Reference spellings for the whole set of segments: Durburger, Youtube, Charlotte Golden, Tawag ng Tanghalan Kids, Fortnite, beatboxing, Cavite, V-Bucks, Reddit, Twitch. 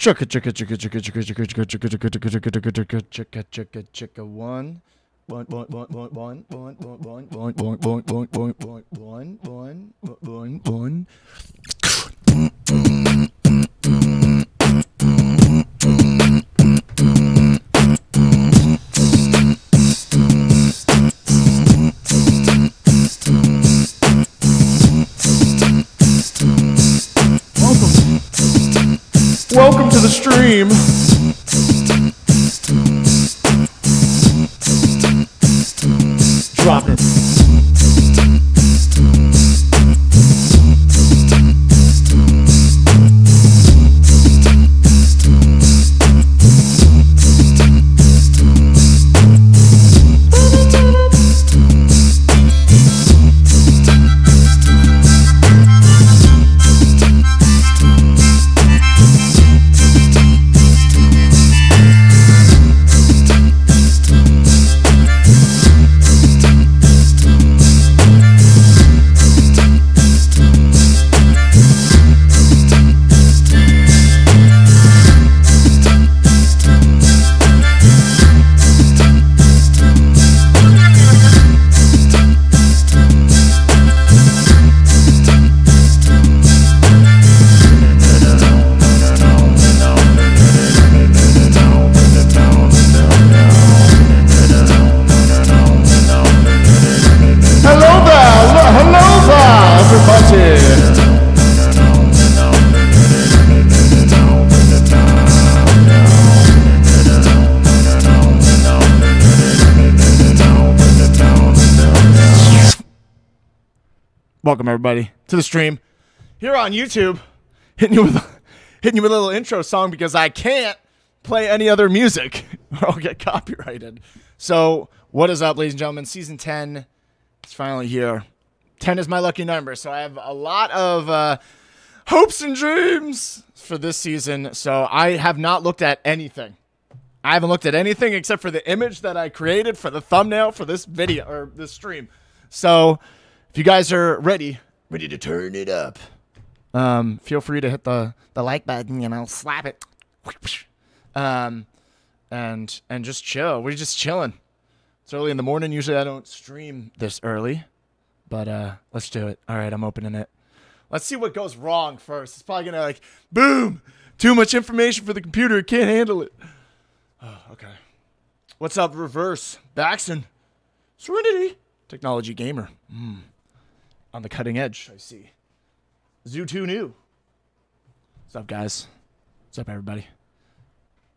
Chicka one. Welcome to the stream. Drop it. Welcome everybody to the stream here on YouTube. Hitting you with a little intro song because I can't play any other music or I'll get copyrighted. So what is up, ladies and gentlemen? Season 10 is finally here. 10 is my lucky number, so I have a lot of hopes and dreams for this season. So I have not looked at anything. I haven't looked at anything except for the image that I created for the thumbnail for this video or this stream. So if you guys are ready to turn it up, feel free to hit the like button, and I'll slap it. And just chill. We're just chilling. It's early in the morning. Usually I don't stream this early, but let's do it. All right, I'm opening it. Let's see what goes wrong first. It's probably gonna like boom. Too much information for the computer. It can't handle it. Oh, okay. What's up, Reverse Baxton? Serenity Technology Gamer. On the cutting edge, I see. Zoo 2 New. What's up, guys? What's up, everybody?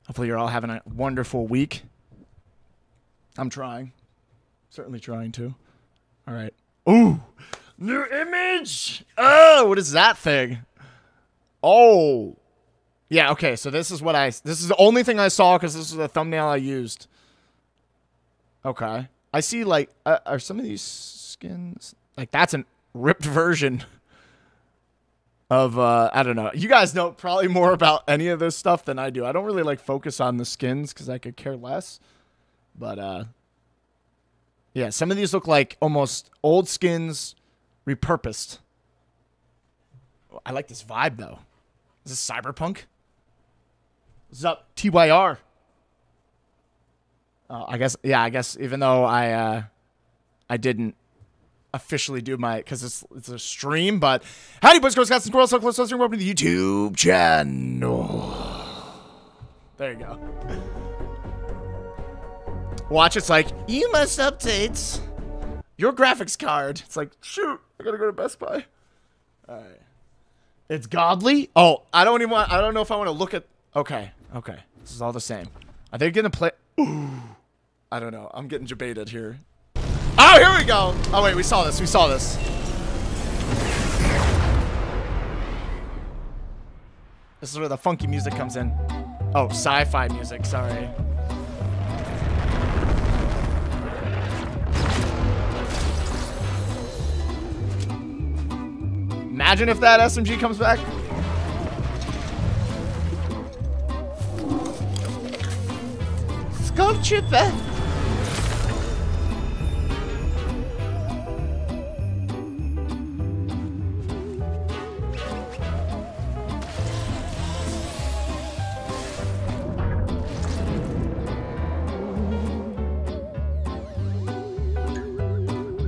Hopefully you're all having a wonderful week. I'm trying. Certainly trying to. All right. Ooh! New image! Oh, what is that thing? Oh! Yeah, okay, so this is the only thing I saw because this is the thumbnail I used. Okay. I see, like, are some of these skins... Like, that's a ripped version of, I don't know. You guys know probably more about any of this stuff than I do. I don't really, like, focus on the skins because I could care less. But, yeah, some of these look like almost old skins repurposed. I like this vibe, though. Is this cyberpunk? What's up, TYR? I guess even though I didn't officially do my, because it's a stream, but howdy boys, girls, cats, and squirrels, so close to the welcome to the YouTube channel. There you go. Watch, it's like, you must update your graphics card. It's like, shoot, I gotta go to Best Buy. All right. It's godly? Oh, I don't know if I want to look at, okay. This is all the same. Are they gonna play? Ooh. I don't know. I'm getting debated here. Oh, here we go. Oh, wait. We saw this. This is where the funky music comes in. Oh, sci-fi music. Sorry. Imagine if that SMG comes back. Sculpture Beth.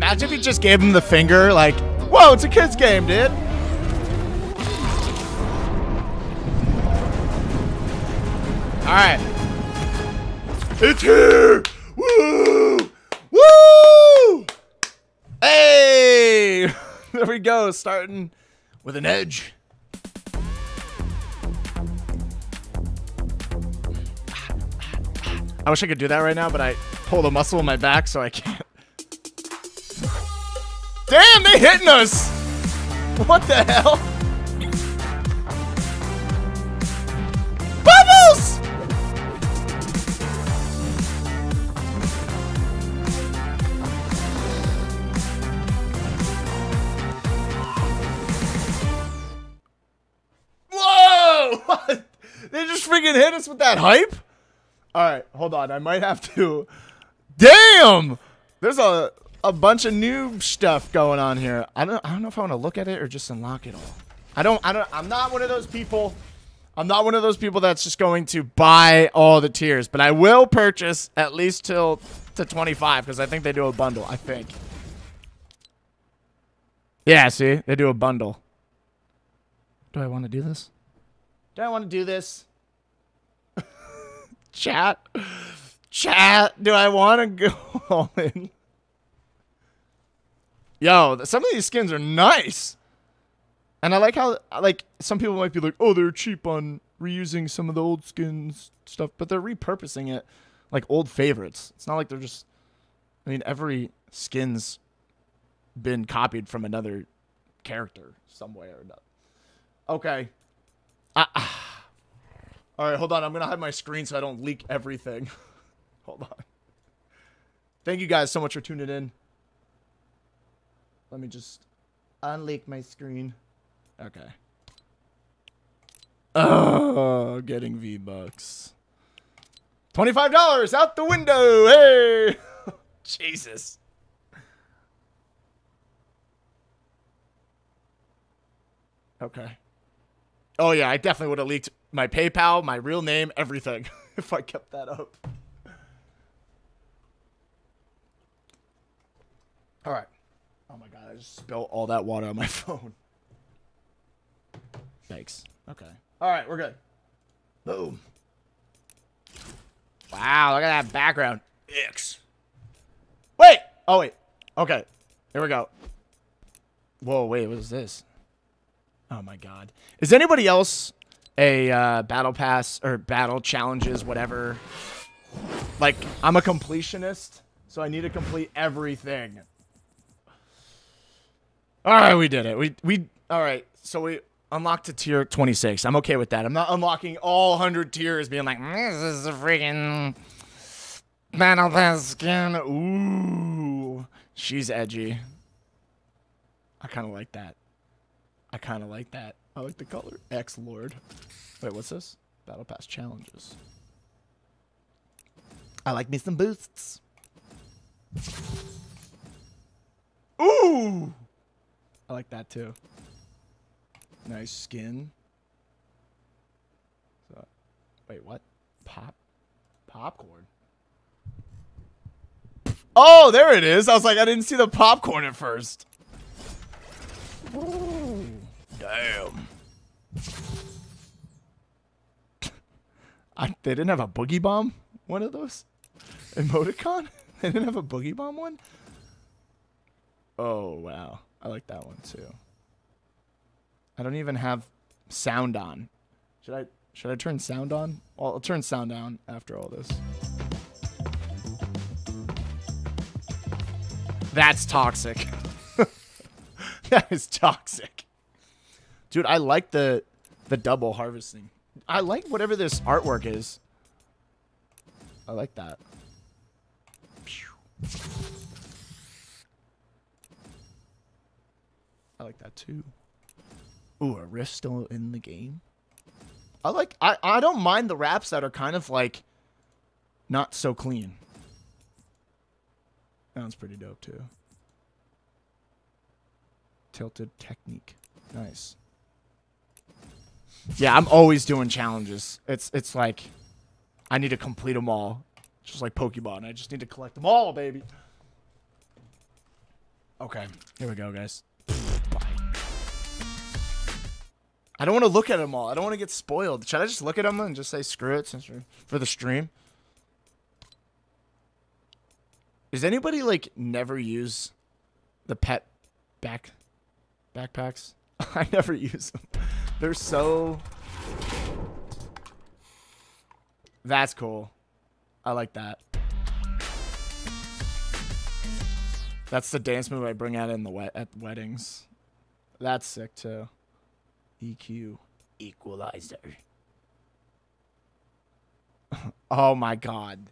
Imagine if he just gave him the finger, like, whoa, it's a kid's game, dude. All right. It's here! Woo! Woo! Hey! There we go, starting with an edge. I wish I could do that right now, but I pulled a muscle in my back, so I can't. Damn, they hitting us! What the hell? Bubbles! Whoa! They just freaking hit us with that hype? All right, hold on. I might have to. Damn! There's a bunch of new stuff going on here. I don't know if I want to look at it or just unlock it all. I'm not one of those people. I'm not one of those people that's just going to buy all the tiers, but I will purchase at least till to 25 because I think they do a bundle, I think. Yeah, see? They do a bundle. Do I want to do this? Do I want to do this? Chat, do I want to go all in? Yo, some of these skins are nice. And I like how, like, some people might be like, oh, they're cheap on reusing some of the old skins stuff, but they're repurposing it like old favorites. It's not like they're just, I mean, every skin's been copied from another character some way or another. Okay. All right, hold on. I'm going to hide my screen so I don't leak everything. Hold on. Thank you guys so much for tuning in. Let me just unleak my screen. Okay. Oh, getting V-Bucks. $25 out the window. Hey. Jesus. Okay. Oh, yeah, I definitely would have leaked my PayPal, my real name, everything, if I kept that up. All right. Oh, my God. I just spilled all that water on my phone. Thanks. Okay. All right. We're good. Boom. Wow. Look at that background. X. Wait. Oh, wait. Okay. Here we go. Whoa, wait. What is this? Oh, my God. Is anybody else a battle pass or battle challenges, whatever? Like, I'm a completionist, so I need to complete everything. All right, we did it. We all right, so we unlocked to tier 26. I'm okay with that. I'm not unlocking all 100 tiers being like, this is a freaking battle pass skin. Ooh, she's edgy. I kind of like that. I kind of like that. I like the color. X-Lord. Wait, what's this? Battle Pass Challenges. I like me some boosts. Ooh! I like that too. Nice skin. So, wait, what? Popcorn. Oh, there it is. I was like, I didn't see the popcorn at first. Ooh. Damn. They didn't have a boogie bomb one of those? Emoticon? They didn't have a boogie bomb one? Oh, wow. I like that one, too. I don't even have sound on. Should I turn sound on? Well, I'll turn sound down after all this. That's toxic. That is toxic. Dude, I like the double harvesting. I like whatever this artwork is. I like that. I like that too. Ooh, a riff still in the game. I don't mind the raps that are kind of like not so clean. That one's pretty dope too. Tilted technique. Nice. Yeah, I'm always doing challenges. It's like I need to complete them all. Just like Pokemon. I just need to collect them all, baby. Okay, here we go, guys. I don't want to look at them all. I don't want to get spoiled. Should I just look at them and just say screw it since we're for the stream? Does anybody like never use the pet backpacks? I never use them. They're so. That's cool. I like that. That's the dance move I bring out in the at weddings. That's sick too. EQ equalizer. Oh my god.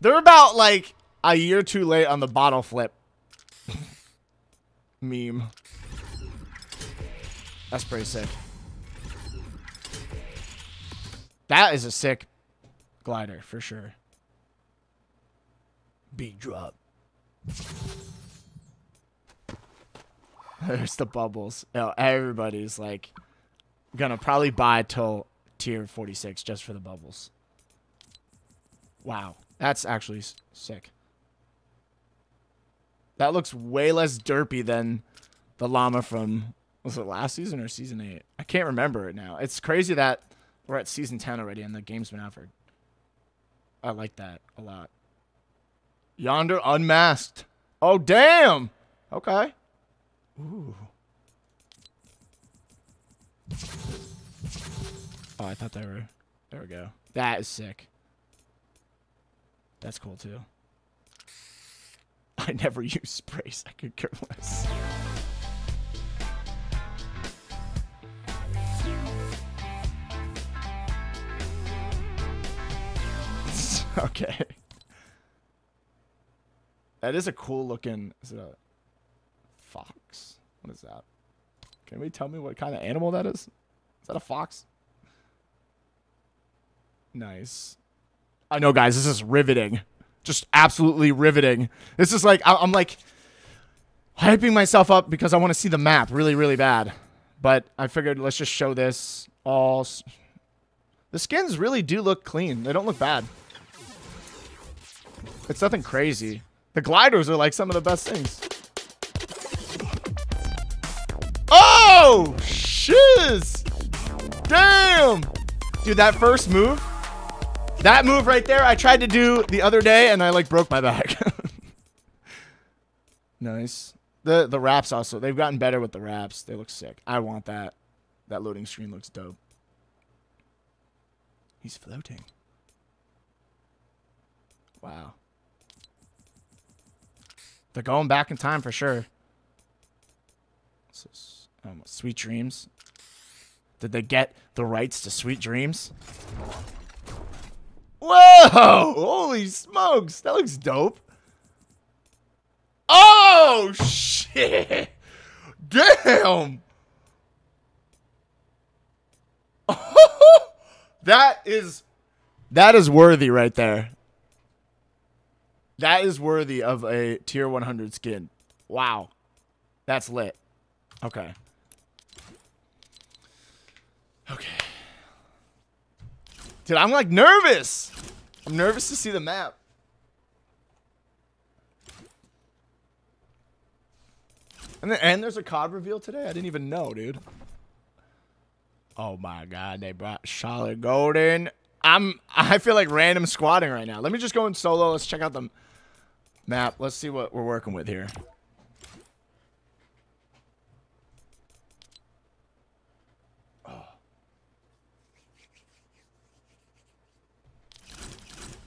They're about like a year too late on the bottle flip meme. That's pretty sick. That is a sick glider for sure. Big drop. There's the bubbles. Yo, everybody's like gonna probably buy till tier 46 just for the bubbles. Wow, that's actually sick. That looks way less derpy than the llama from, was it last season or season 8? I can't remember it now. It's crazy that we're at season 10 already and the game's been out for. I like that a lot. Yonder unmasked. Oh, damn. Okay. Ooh. Oh, I thought they were. There we go. That is sick. That's cool, too. I never use sprays. I could care less. Okay. That is a cool looking. Is it a fox? What is that? Can we tell me what kind of animal that is? Is that a fox? Nice. I know, guys. This is riveting. Just absolutely riveting. This is like, I'm like hyping myself up because I want to see the map really, really bad. But I figured let's just show this all. The skins really do look clean. They don't look bad. It's nothing crazy. The gliders are like some of the best things. Oh, shiz. Damn. Dude, that first move. That move right there, I tried to do the other day, and I, like, broke my back. Nice. The wraps also. They've gotten better with the wraps. They look sick. I want that. That loading screen looks dope. He's floating. Wow. They're going back in time for sure. Sweet Dreams. Did they get the rights to Sweet Dreams? Whoa! Holy smokes! That looks dope. Oh, shit! Damn! That is worthy right there. That is worthy of a tier 100 skin. Wow. That's lit. Okay. Okay. Dude, I'm like nervous. I'm nervous to see the map. And there's a COD reveal today? I didn't even know, dude. Oh my god, they brought Charlotte Golden. I feel like random squatting right now. Let me just go in solo. Let's check out the map. Let's see what we're working with here.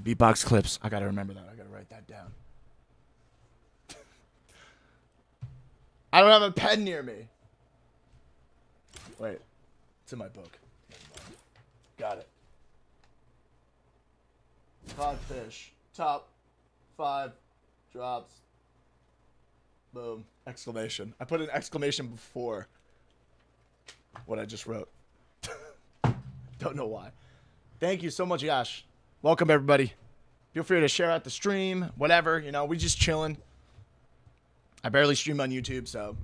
Beatbox clips. I gotta remember that. I gotta write that down. I don't have a pen near me. Wait. It's in my book. Got it. Codfish. Top 5 drops. Boom. Exclamation. I put an exclamation before what I just wrote. Don't know why. Thank you so much, Yash. Welcome, everybody. Feel free to share out the stream, whatever. You know, we just chilling. I barely stream on YouTube, so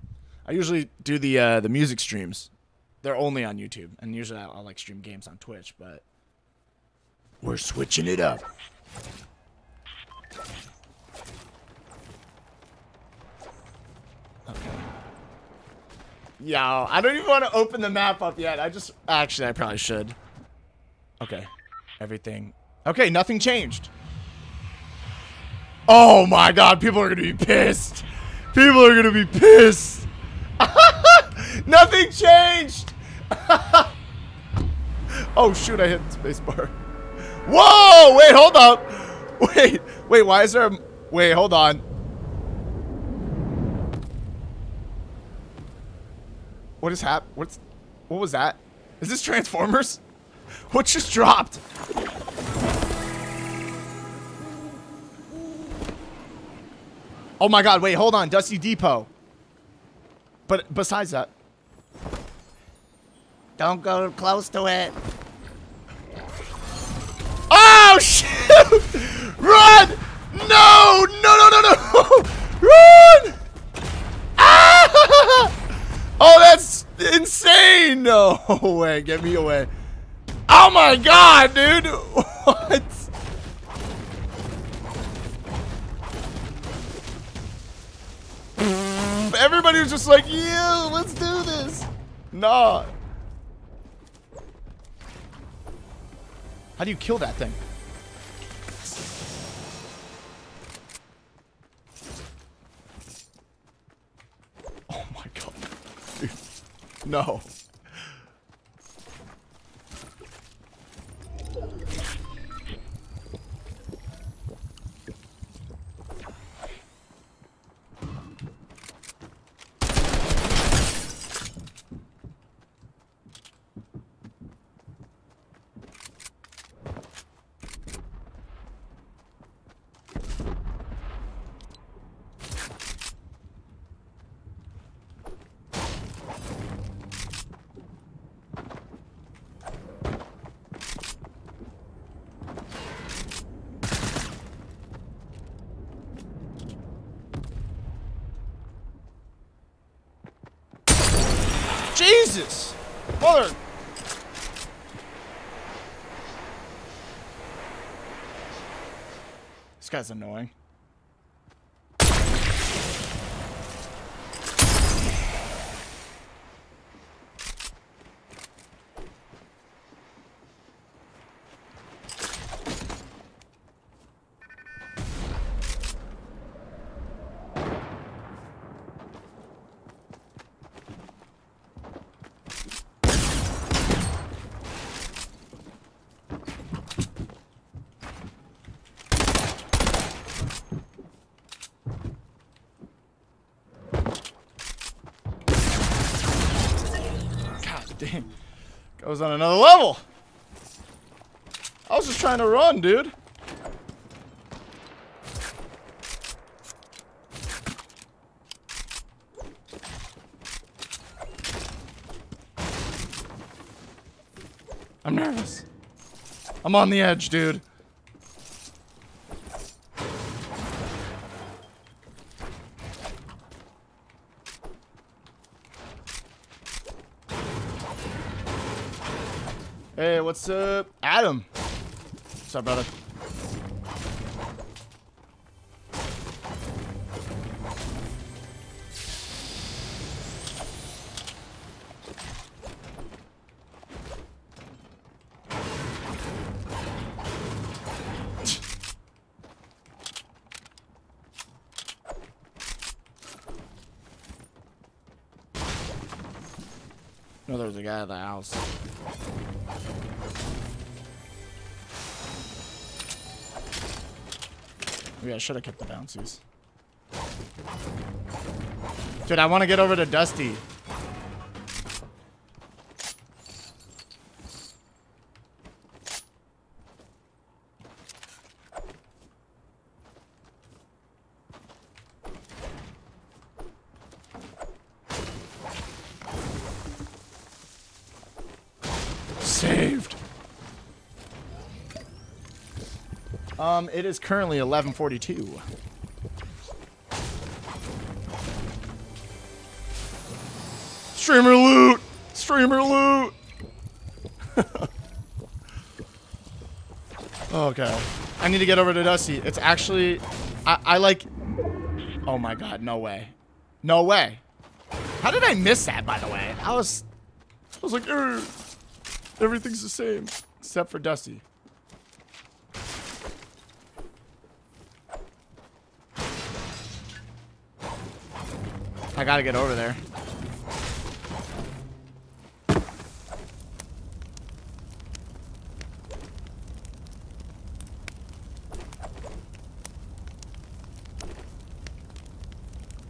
I usually do the music streams. They're only on YouTube, and usually I'll like stream games on Twitch, but we're switching it up. Okay. Yo, I don't even want to open the map up yet. Actually, I probably should. Okay. Everything. Okay, nothing changed. Oh my god, people are going to be pissed. People are going to be pissed. Nothing changed. Oh shoot, I hit the space bar. Whoa, wait, hold up. Wait, why is there a... Wait, hold on. What is hap? What was that? Is this Transformers? What just dropped? Oh my god, wait, hold on. Dusty Depot. But besides that. Don't go close to it. Oh shoot! Run! No! Run! Ah! Oh, that's insane! No way, get me away. Oh my god, dude! What? Everybody was just like, yeah, let's do this. Nah. How do you kill that thing? Oh my god. Dude. No. Jesus! Mother! This guy's annoying. Goes on another level. I was just trying to run, dude. I'm nervous. I'm on the edge, dude. Hey, what's up? Adam. What's up, brother? No, there's a guy at the house. Maybe I should have kept the bouncies. Dude, I want to get over to Dusty. Saved. It is currently 11:42. Streamer loot! Streamer loot! Okay. I need to get over to Dusty. It's actually... I like... Oh my god, no way. No way. How did I miss that, by the way? I was like, everything's the same except for Dusty. I gotta get over there.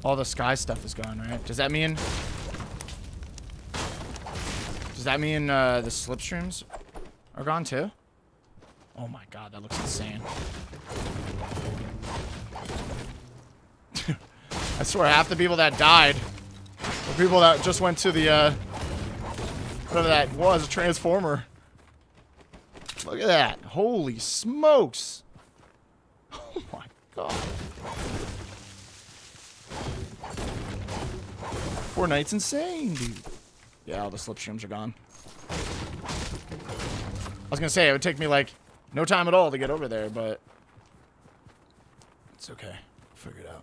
All the sky stuff is gone, right? Does that mean the slipstreams are gone too? Oh my god, that looks insane. I swear half the people that died were people that just went to the whatever that was, a transformer. Look at that. Holy smokes. Oh my god. Fortnite's insane, dude. Yeah, all the slipstreams are gone. I was gonna say, it would take me, like, no time at all to get over there, but... it's okay. I'll figure it out.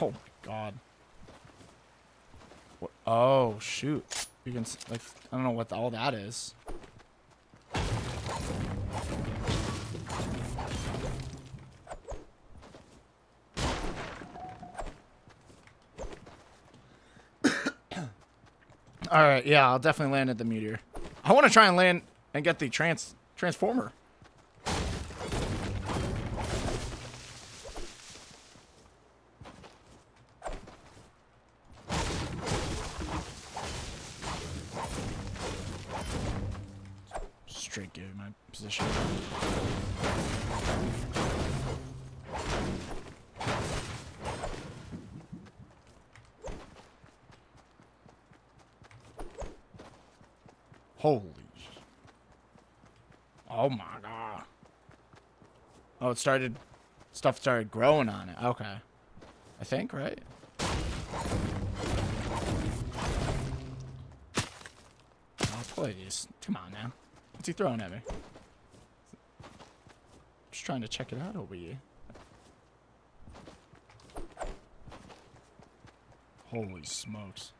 Oh, my God. What? Oh, shoot. You can, like, I don't know what all that is. All right, yeah, I'll definitely land at the meteor. I want to try and land and get the transformer. Straight give my position. Holy. Oh my god. Oh, it started. Stuff started growing on it. Okay. I think, right? Oh, please. Come on now. What's he throwing at me? Just trying to check it out over here. Holy smokes.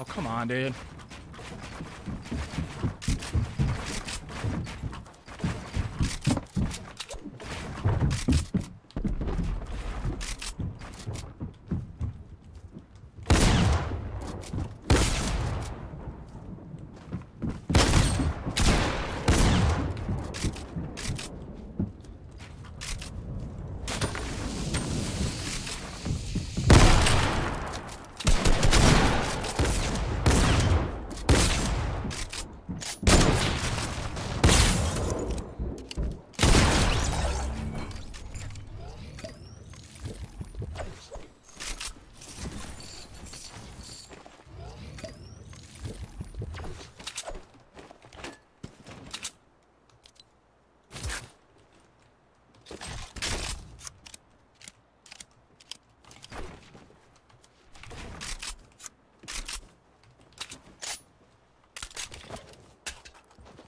Oh, come on, dude.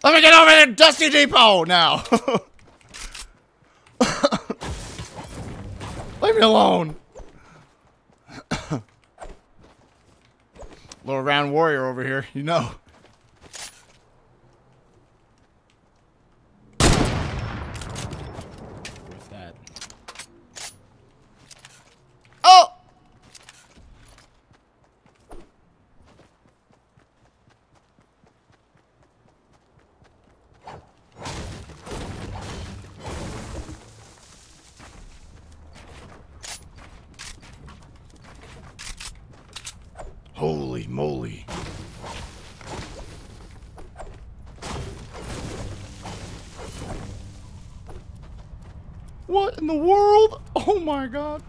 Let me get over there, Dusty Depot, now! Leave me alone! Little round warrior over here, you know. With that. Oh! Holy moly. What in the world? Oh my god.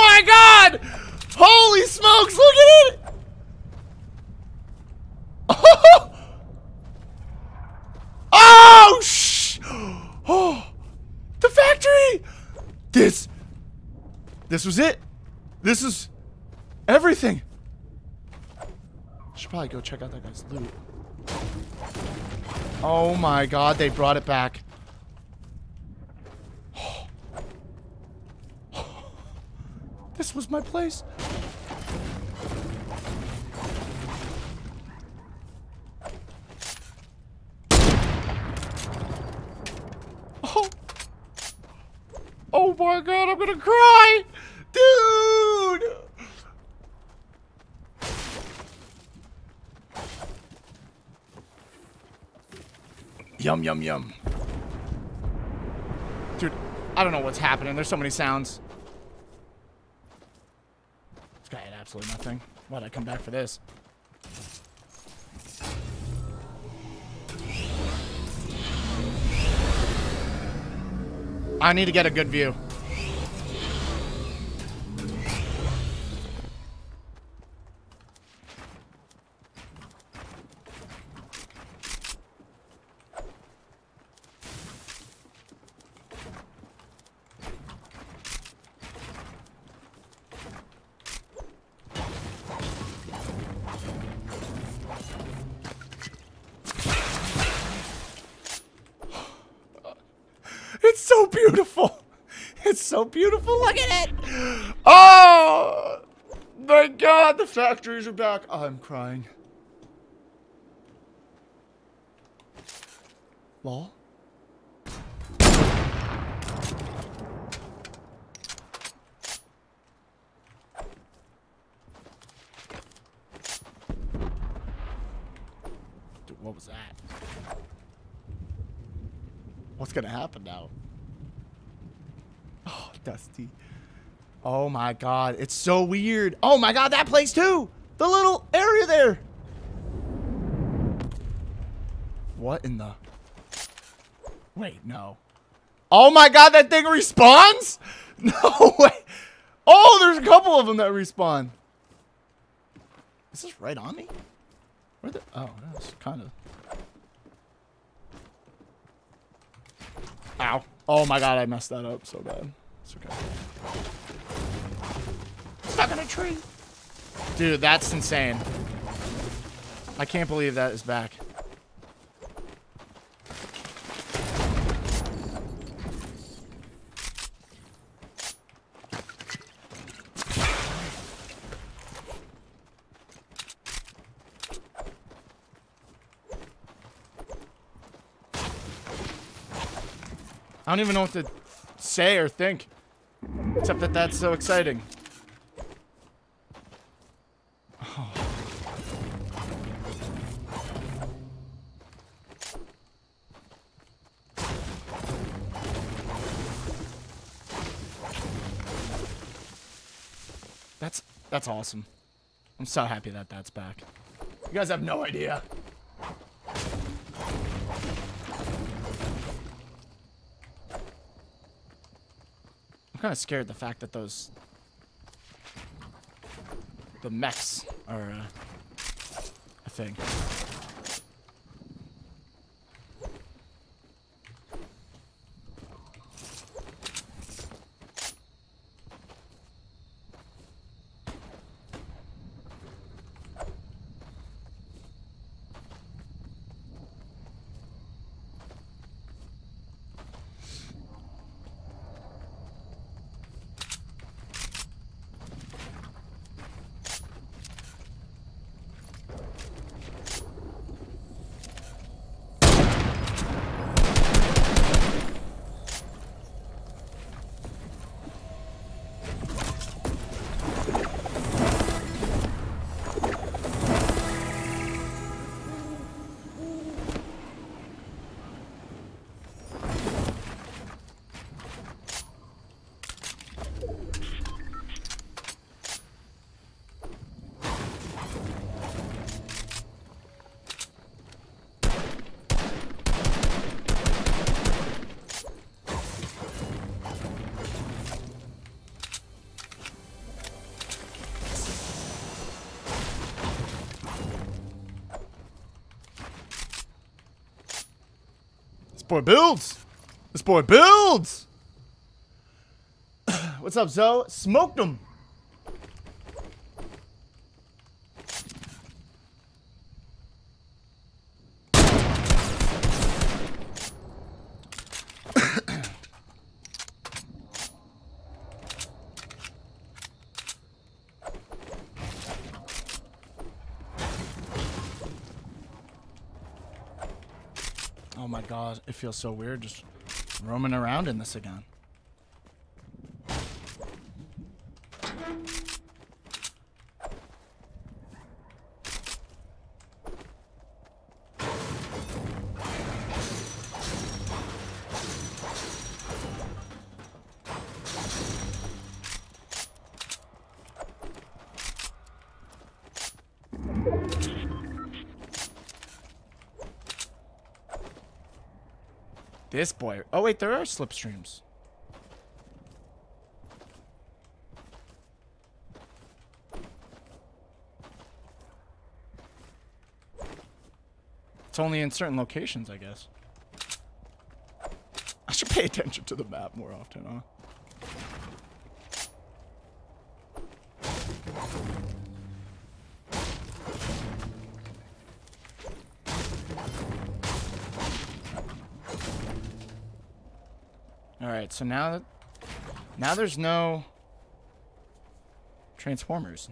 my God! Holy smokes, look at it! Oh! Oh, shh! Oh! The factory! This was it. This is everything. Should probably go check out that guy's loot. Oh my God, they brought it back. Oh. Oh. This was my place. Oh. Oh my God, I'm gonna cry. Dude. Yum, yum, yum. Dude, I don't know what's happening. There's so many sounds. This guy had absolutely nothing. Why'd I come back for this? I need to get a good view. Beautiful, look at it. Oh my God, the factories are back. I'm crying. Lol. Dude, what was that? What's gonna happen now? Dusty. Oh my God, it's so weird. Oh my God, that place too. The little area there. What in the... Wait, no. Oh my God, that thing respawns? No way. Oh, there's a couple of them that respawn. Is this right on me? Where the... Oh, that's kind of... Ow. Oh my God, I messed that up so bad. Okay. Stuck in a tree. Dude, that's insane. I can't believe that is back. I don't even know what to say or think. Except that that's so exciting. Oh. That's awesome. I'm so happy that that's back. You guys have no idea. I'm kind of scared the fact that those... The mechs are a thing. boy builds. This boy builds. What's up, Zoe? Smoked him. Oh my god, it feels so weird just roaming around in this again. This boy. Oh wait, there are slipstreams. It's only in certain locations, I guess. I should pay attention to the map more often, huh? Alright, so now there's no Transformers.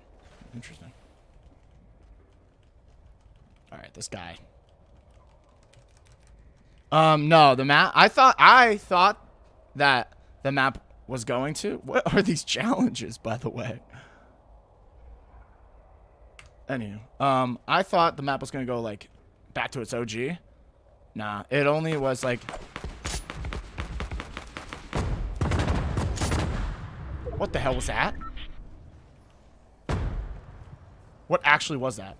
Interesting. Alright, this guy. No, the map, I thought that the map was going to. What are these challenges, by the way? Anywho, I thought the map was gonna go like back to its OG. Nah, it only was like. What the hell was that? What actually was that?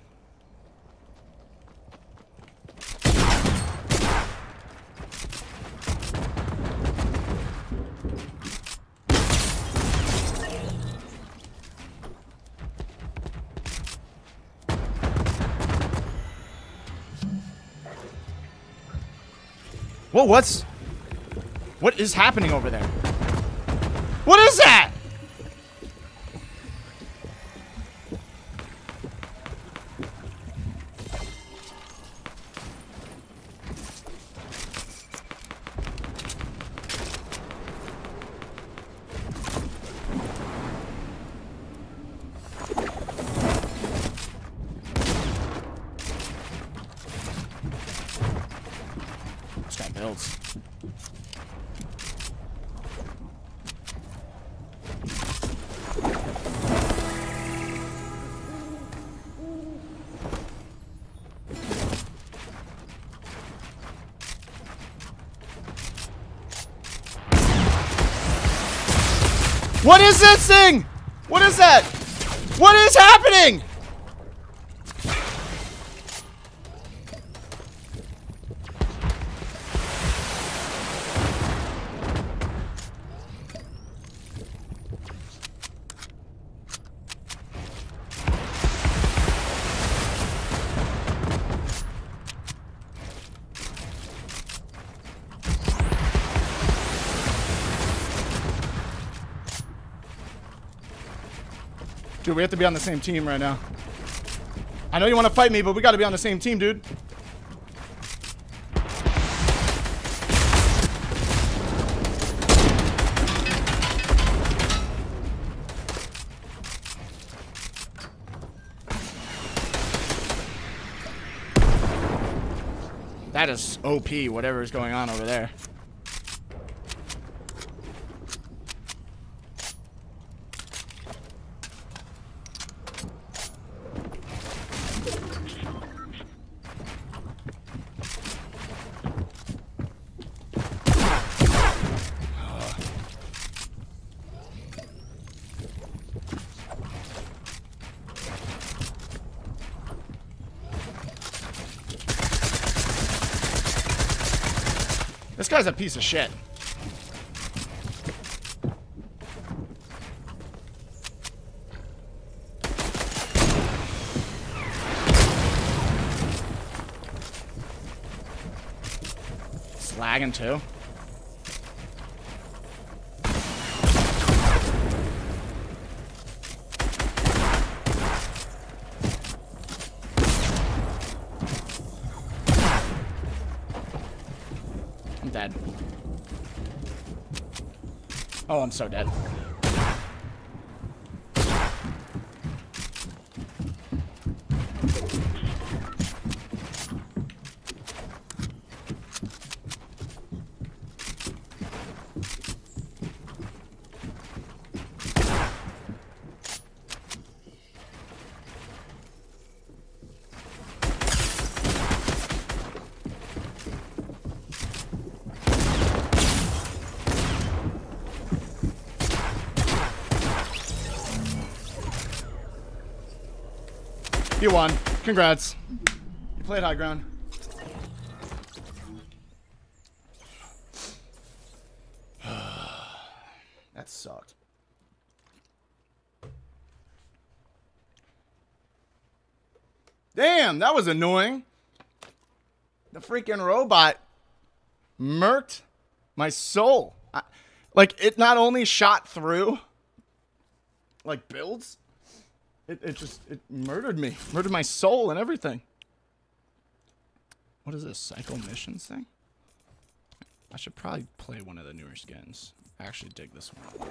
Whoa, what is happening over there? What is that? What is this thing? What is that? What is happening? Dude, we have to be on the same team right now. I know you want to fight me, but we got to be on the same team, dude. That is OP, whatever is going on over there. This guy's a piece of shit. lagging too. I'm dead. Oh, I'm so dead. You won. Congrats. You played high ground. That sucked. Damn, that was annoying. The freaking robot murked my soul. Like, it not only shot through, like, builds. It murdered me. Murdered my soul and everything. What is this? Cycle missions thing? I should probably play one of the newer skins. I actually dig this one.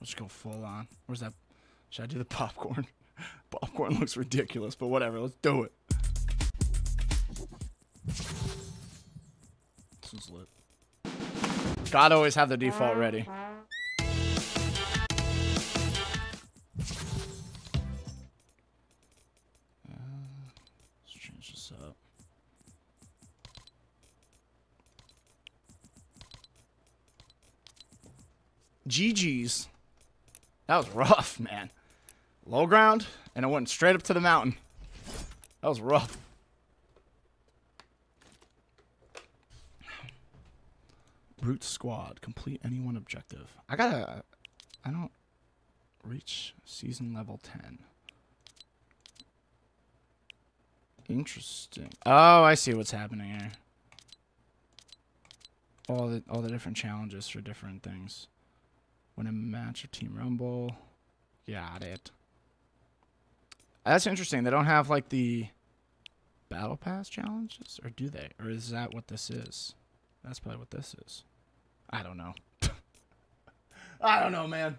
Let's go full on. Where's that? Should I do the popcorn? Popcorn looks ridiculous, but whatever. Let's do it. This is lit. Gotta always have the default ready. Let's change this up. GG's. That was rough, man. Low ground, and I went straight up to the mountain. That was rough. Root squad, complete any one objective. I don't reach season level 10. Interesting. Oh, I see what's happening here. All the different challenges for different things. Win a match of Team Rumble. Got it. That's interesting. They don't have like the battle pass challenges, or do they? Or is that what this is? That's probably what this is. I don't know. I don't know, man.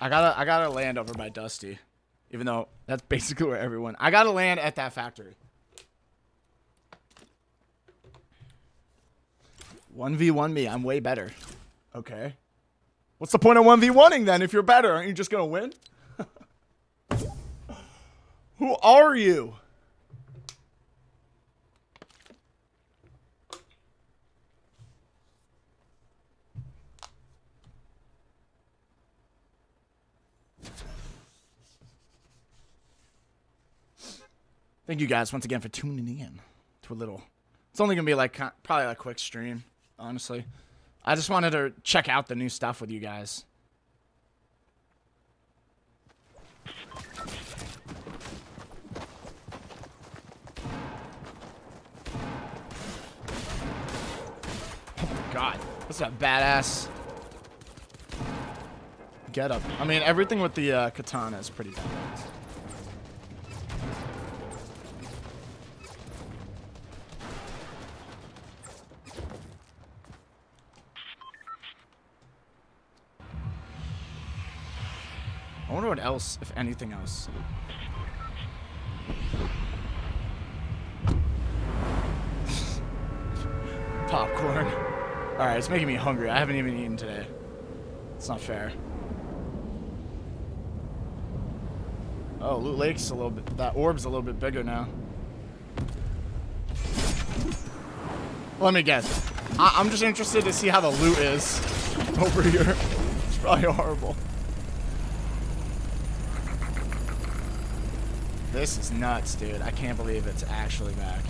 I gotta land over by Dusty, even though that's basically where everyone. I gotta land at that factory. 1v1 me. I'm way better. Okay. What's the point of 1v1ing then if you're better? Aren't you just gonna win? Who are you? Thank you guys once again for tuning in to a little. It's only gonna be like probably a quick stream, honestly. I just wanted to check out the new stuff with you guys. God, that's a badass get up. I mean, everything with the katana is pretty badass. I wonder what else, if anything else. Popcorn. Alright, it's making me hungry. I haven't even eaten today. It's not fair. Oh, Loot Lake's a little bit... That orb's a little bit bigger now. Let me guess. I'm just interested to see how the loot is over here. It's probably horrible. This is nuts, dude. I can't believe it's actually back.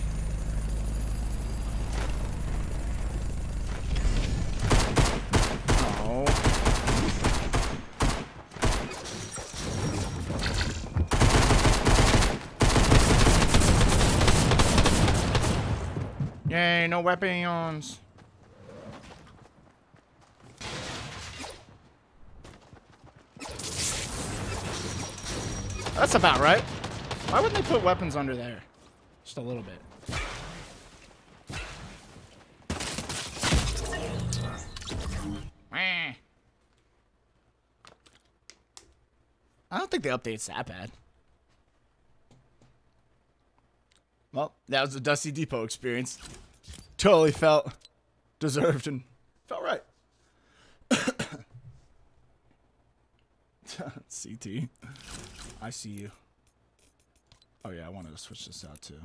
Yay, no weapons. That's about right. Why wouldn't they put weapons under there? Just a little bit. I don't think the update's that bad. Well, that was the Dusty Depot experience. Totally felt deserved and felt right. CT. I see you. Oh yeah, I wanted to switch this out too.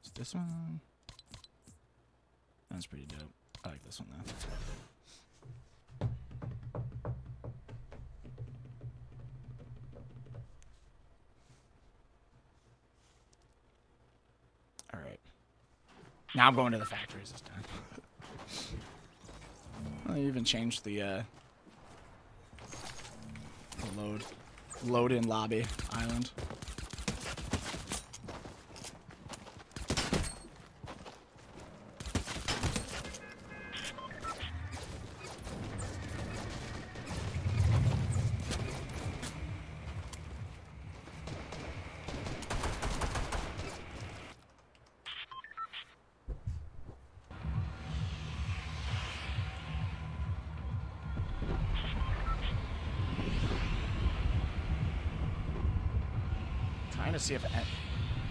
It's this one. That's pretty dope. I like this one though. All right. Now I'm going to the factories this time. I even changed the load in lobby island.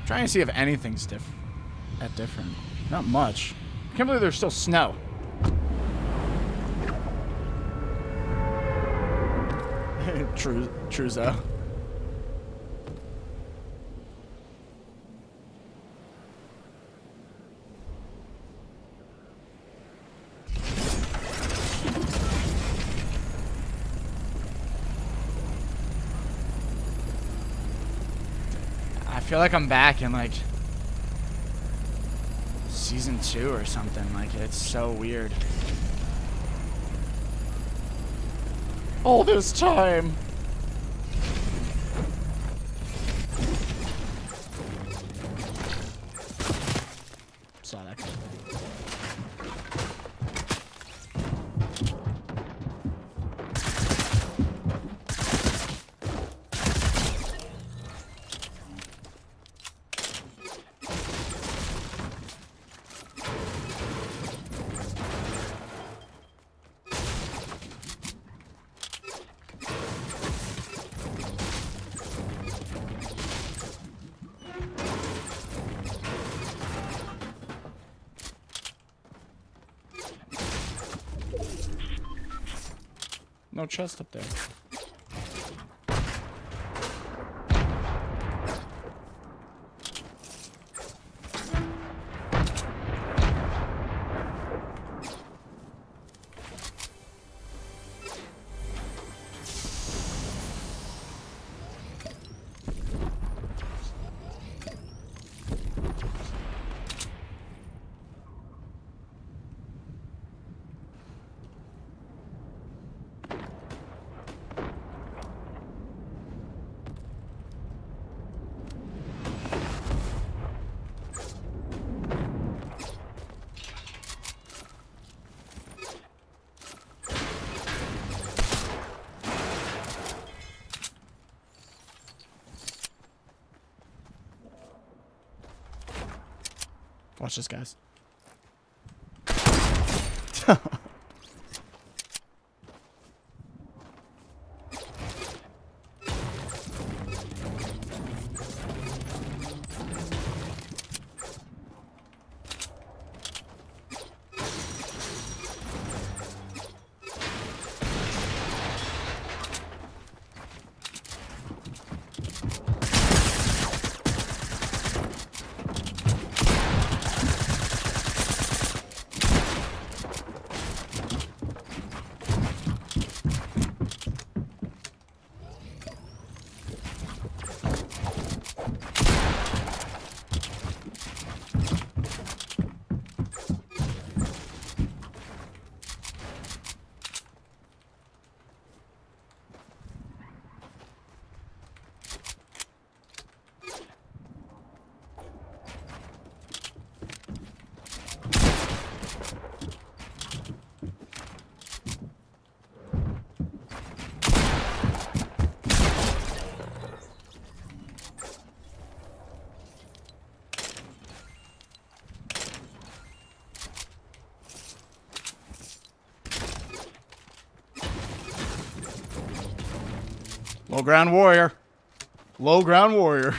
Trying to see if anything's different. Not much. I can't believe there's still snow. Truzo. I feel like I'm back in like season 2 or something. Like it's so weird. All this time. Saw that. No chest up there. Watch this, guys. Low ground warrior. Low ground warrior.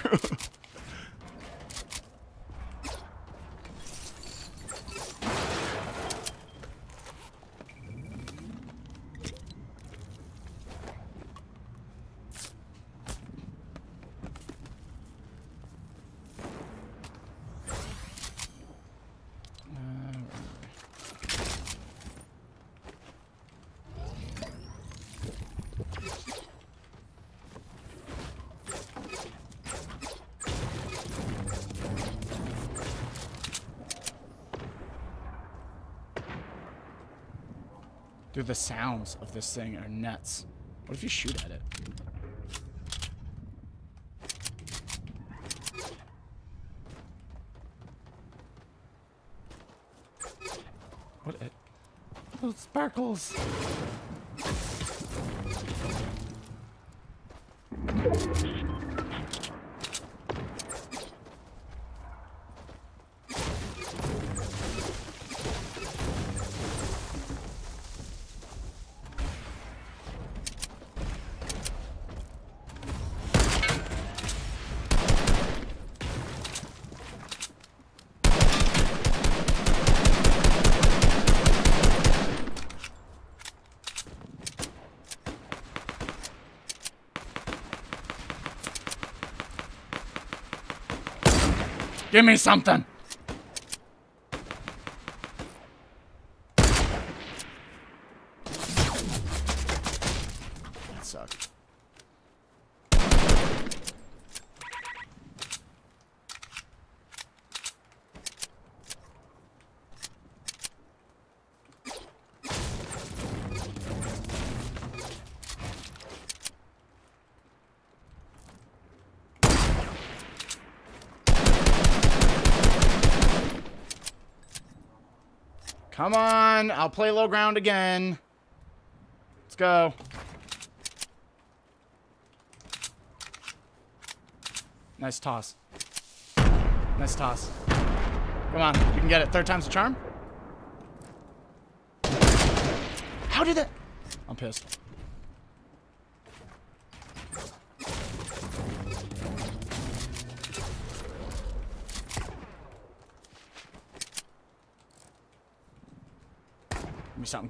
Dude, the sounds of this thing are nuts. What if you shoot at it? What it? Those sparkles. Give me something. That sucked. Come on, I'll play low ground again. Let's go. Nice toss. Nice toss. Come on, you can get it. Third time's a charm. How did that? I'm pissed.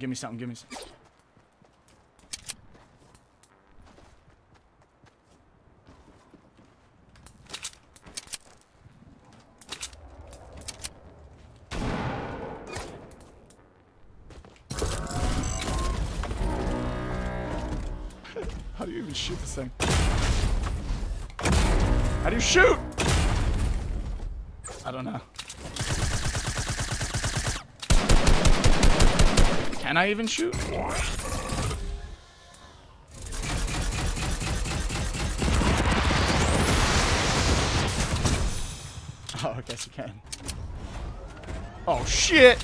Give me something, give me something, give me something. How do you even shoot this thing? How do you shoot? I don't know. Can I even shoot? Oh, I guess you can. Oh, shit!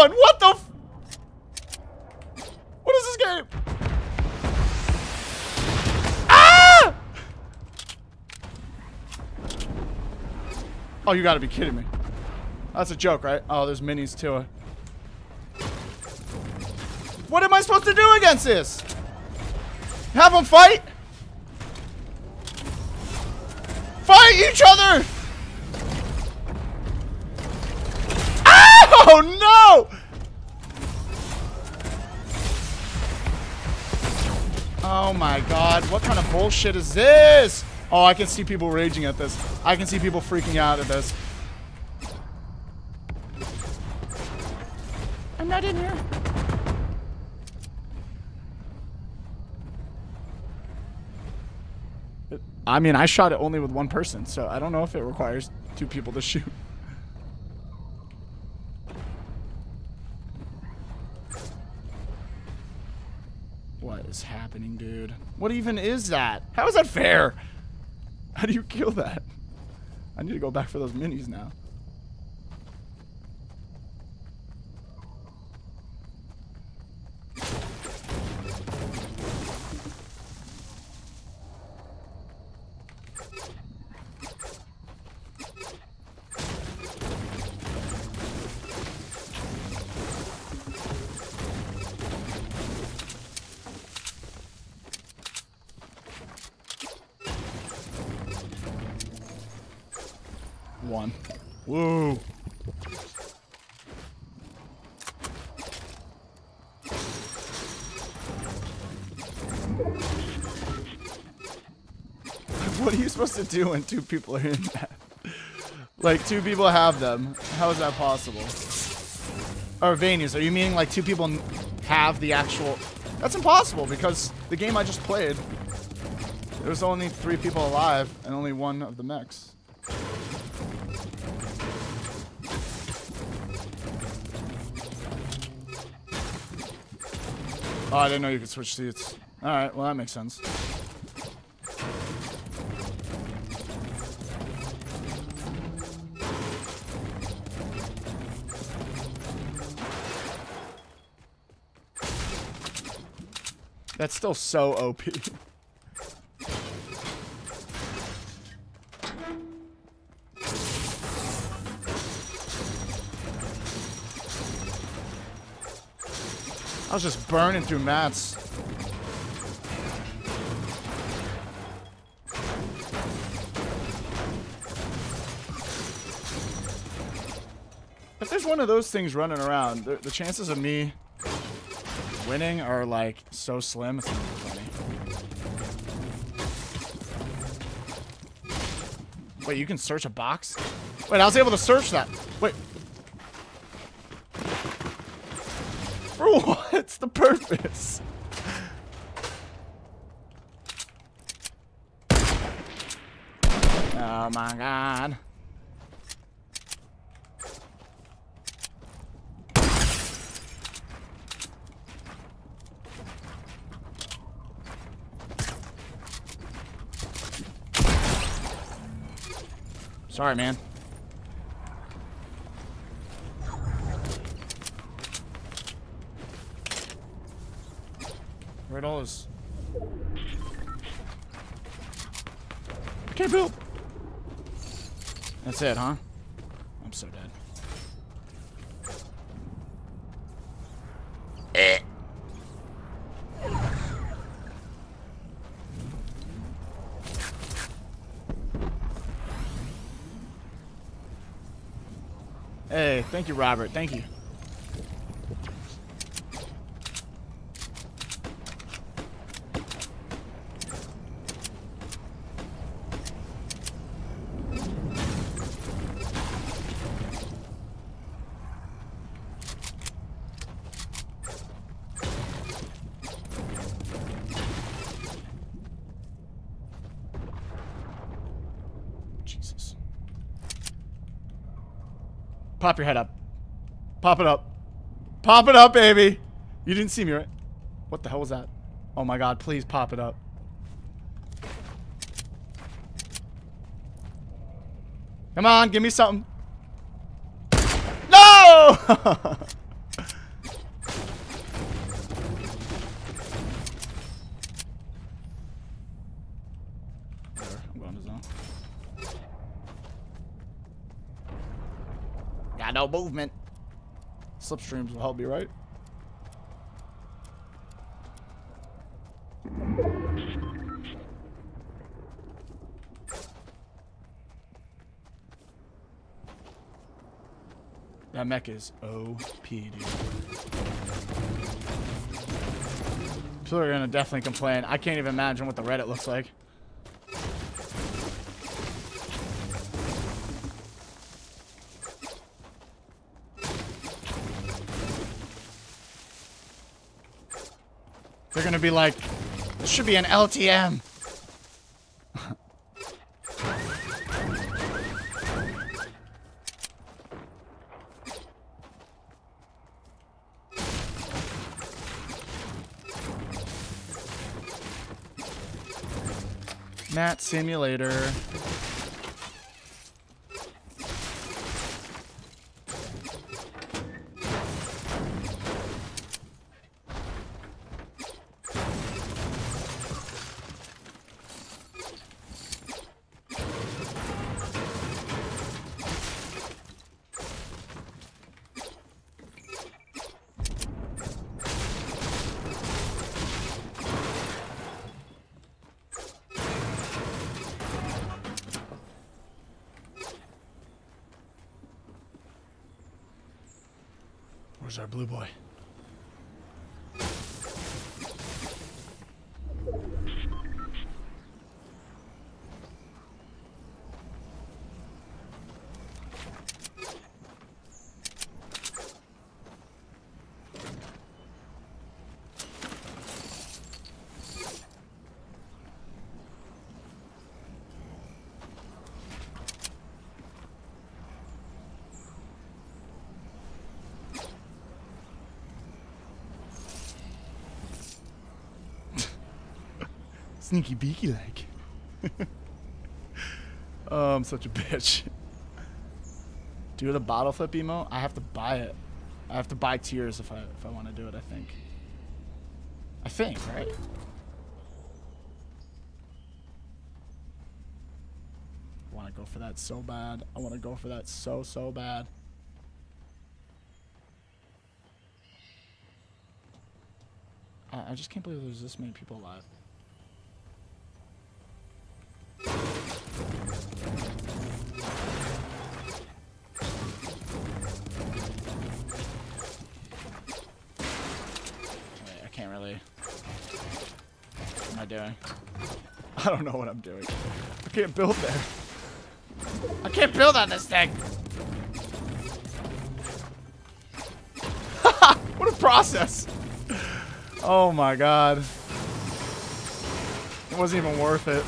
What the f— what is this game? Ah! Oh, you gotta be kidding me. That's a joke, right? Oh, there's minis to it. What am I supposed to do against this? Have them fight? Fight each other! Oh no! Oh my god, what kind of bullshit is this? Oh, I can see people raging at this. I can see people freaking out at this. I'm not in here. I mean, I shot it only with one person, so I don't know if it requires two people to shoot. What is happening, dude? What even is that? How is that fair? How do you kill that? I need to go back for those minis now. One. Whoa. What are you supposed to do when two people are in that? Like, two people have them. How is that possible? Or Vanus, are you meaning like two people have the actual... That's impossible because the game I just played, there was only three people alive and only one of the mechs. Oh, I didn't know you could switch seats. Alright, well that makes sense. That's still so OP. I was just burning through mats. If there's one of those things running around, the chances of me winning are like so slim. It's not funny. Wait, you can search a box? Wait, I was able to search that. Wait. What's the purpose? Oh my god. Sorry, man. $100. I can't build. That's it, huh? I'm so dead. Hey, thank you, Robert. Thank you. Pop your head up. Pop it up. Pop it up, baby. You didn't see me, right? What the hell was that? Oh my god, please pop it up. Come on, give me something. No! No movement. Slipstreams will help me, right? That mech is OP, dude. People are gonna definitely complain. I can't even imagine what the Reddit looks like. They're gonna be like, this should be an LTM. Gnat Simulator. Where's our blue boy? Sneaky beaky like. Oh, I'm such a bitch. Do the bottle flip emo? I have to buy it. I have to buy tiers if I want to do it, I think. I think, right? I want to go for that so bad. I want to go for that so bad. I just can't believe there's this many people alive. I don't know what I'm doing. I can't build there. I can't build on this thing. What a process. Oh my god. It wasn't even worth it.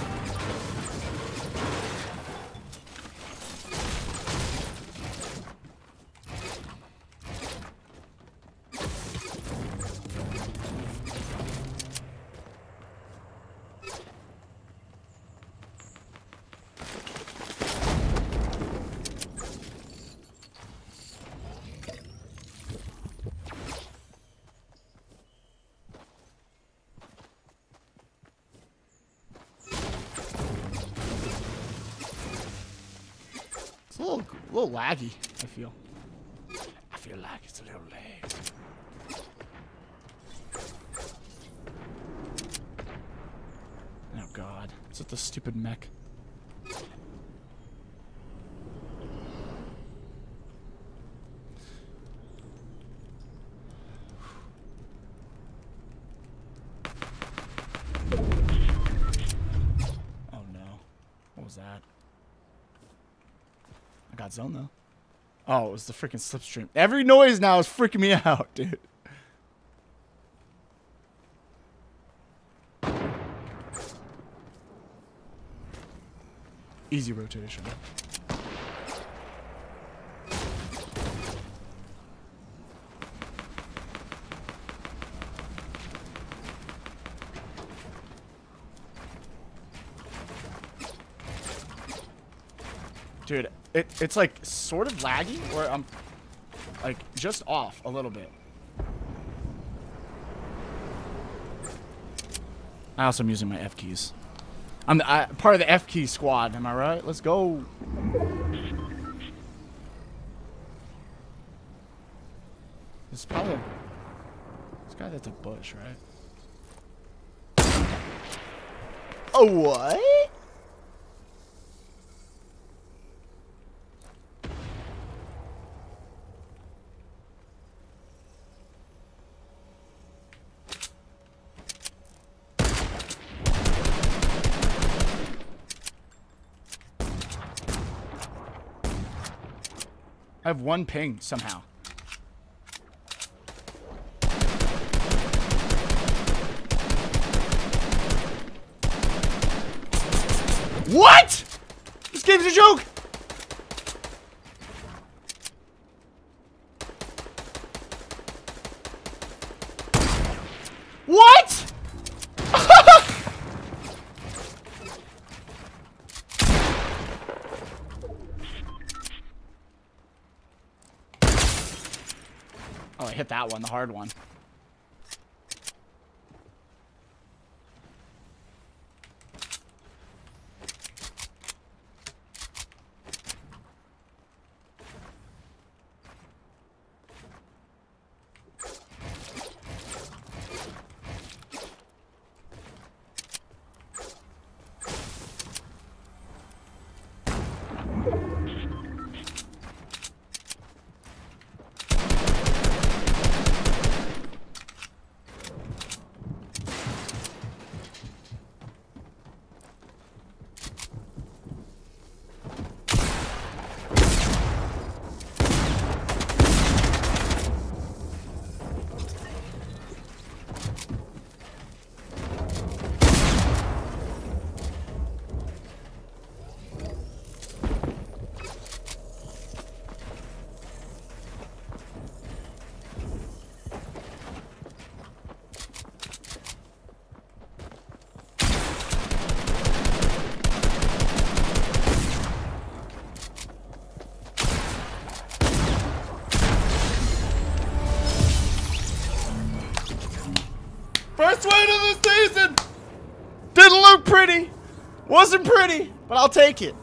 A little laggy, I feel. I feel like it's a little lag. Oh god, it's with the stupid mech. Zone though. Oh, it was the freaking slipstream. Every noise now is freaking me out, dude. Easy rotation. Dude, it's like sort of laggy, or I'm like just off a little bit. I also am using my F keys. I'm part of the F key squad, am I right? Let's go. It's probably this guy that's a bush, right? Oh, what? I have one ping somehow. What? This game's a joke. What? Oh, I hit that one, the hard one. Wasn't pretty, but I'll take it.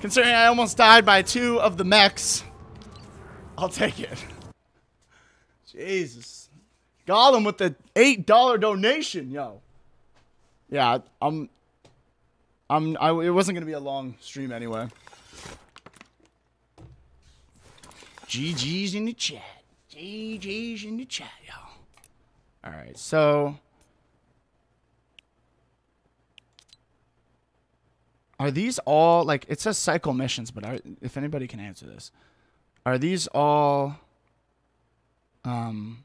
Considering I almost died by two of the mechs, I'll take it. Jesus. Got him with the $8 donation, yo. Yeah, it wasn't going to be a long stream anyway. GG's in the chat. GG's in the chat, y'all. All right, so... Are these all, like, it says cycle missions, but if anybody can answer this, are these all, are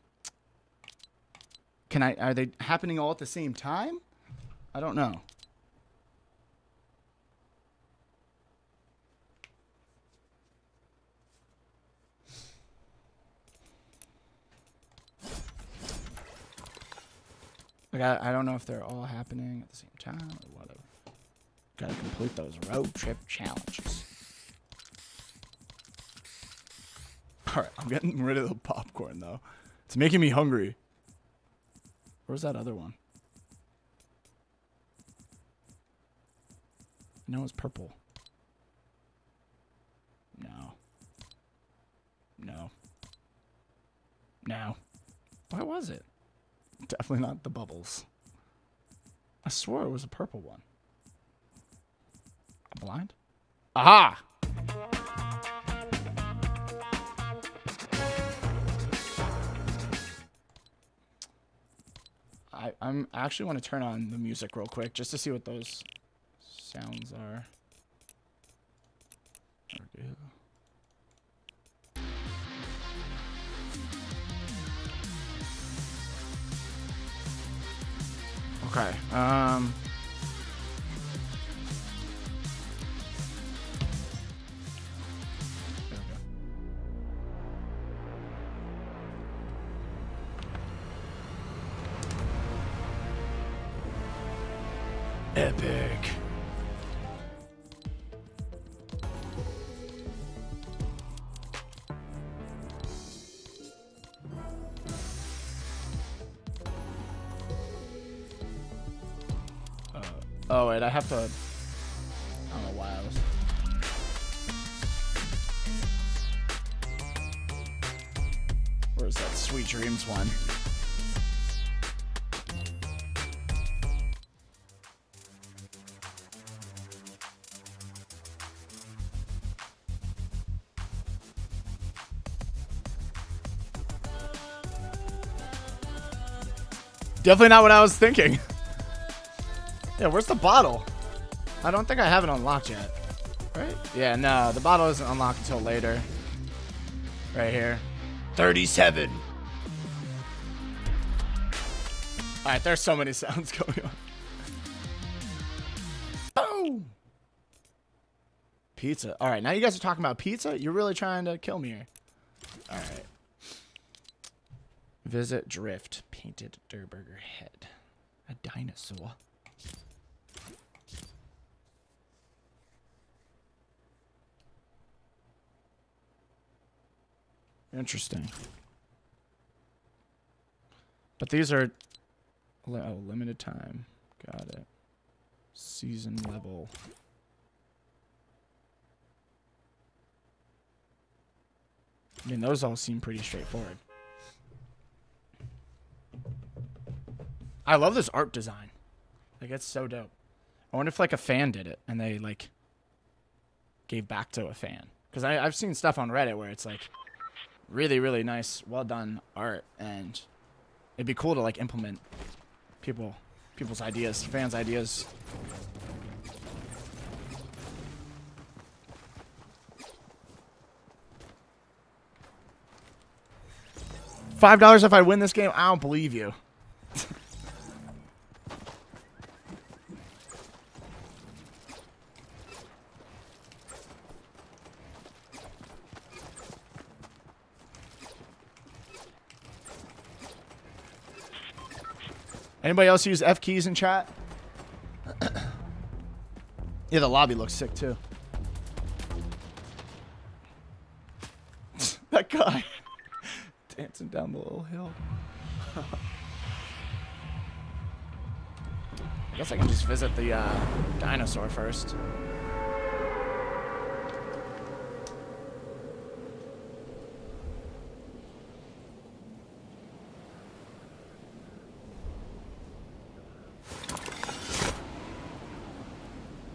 they happening all at the same time? I don't know. Like, I don't know if they're all happening at the same time or whatever. Gotta complete those road trip challenges. Alright, I'm getting rid of the popcorn, though. It's making me hungry. Where's that other one? No, it's purple. No. No. No. Why was it? Definitely not the bubbles. I swore it was a purple one. Blind? Aha! I'm actually want to turn on the music real quick just to see what those sounds are. Okay. Epic. Oh wait, I have to... I don't know why I was... Where's that Sweet Dreams one? Definitely not what I was thinking. Yeah, where's the bottle? I don't think I have it unlocked yet. Right? Yeah, no, the bottle isn't unlocked until later. Right here. 37. Alright, there's so many sounds going on. Boom! Pizza. Alright, now you guys are talking about pizza? You're really trying to kill me here. Alright. Visit Drift. Painted Durburger head. A dinosaur. Interesting. But these are limited time. Got it. Season level. I mean, those all seem pretty straightforward. I love this art design. Like, it's so dope. I wonder if, like, a fan did it and they, like, gave back to a fan. Because I've seen stuff on Reddit where it's, like, really, really nice, well-done art. And it'd be cool to, like, implement people's ideas, fans' ideas. $5 if I win this game? I don't believe you. Anybody else use F keys in chat? Yeah, the lobby looks sick too. That guy dancing down the little hill. I guess I can just visit the dinosaur first.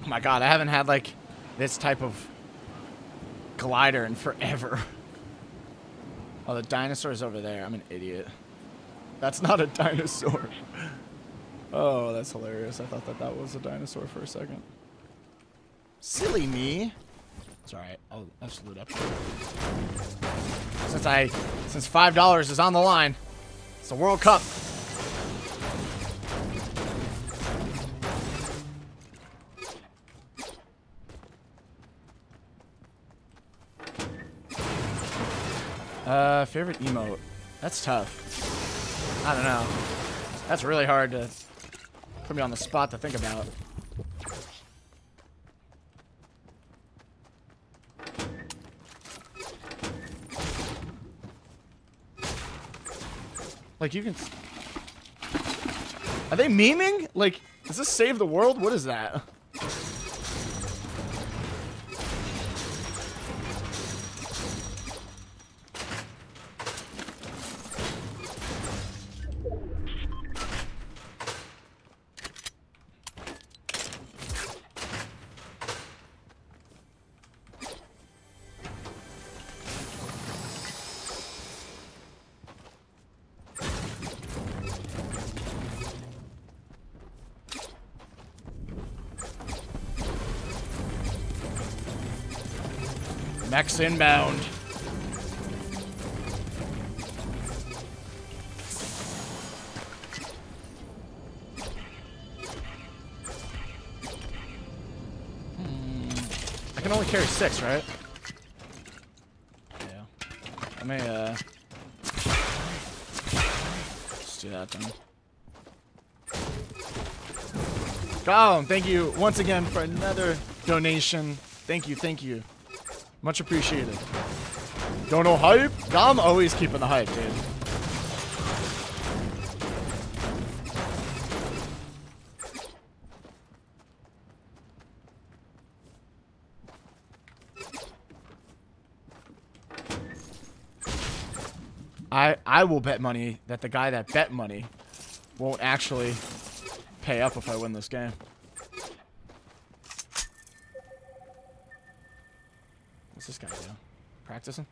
Oh my god, I haven't had like this type of glider in forever. Oh, the dinosaur's over there. I'm an idiot. That's not a dinosaur. Oh, that's hilarious. I thought that was a dinosaur for a second. Silly me. It's alright. I'll just loot up. Since $5 is on the line, it's the World Cup. Favorite emote. That's tough. I don't know. That's really hard to put me on the spot to think about. Like, you can... Are they memeing? Like, does this save the world? What is that? Max inbound. I can only carry 6, right? Yeah. I may just do that then. Gollum, thank you once again for another donation. Thank you, thank you. Much appreciated. Don't know hype? I'm always keeping the hype, dude. I will bet money that the guy that bet money won't actually pay up if I win this game. What's this guy doing? Practicing?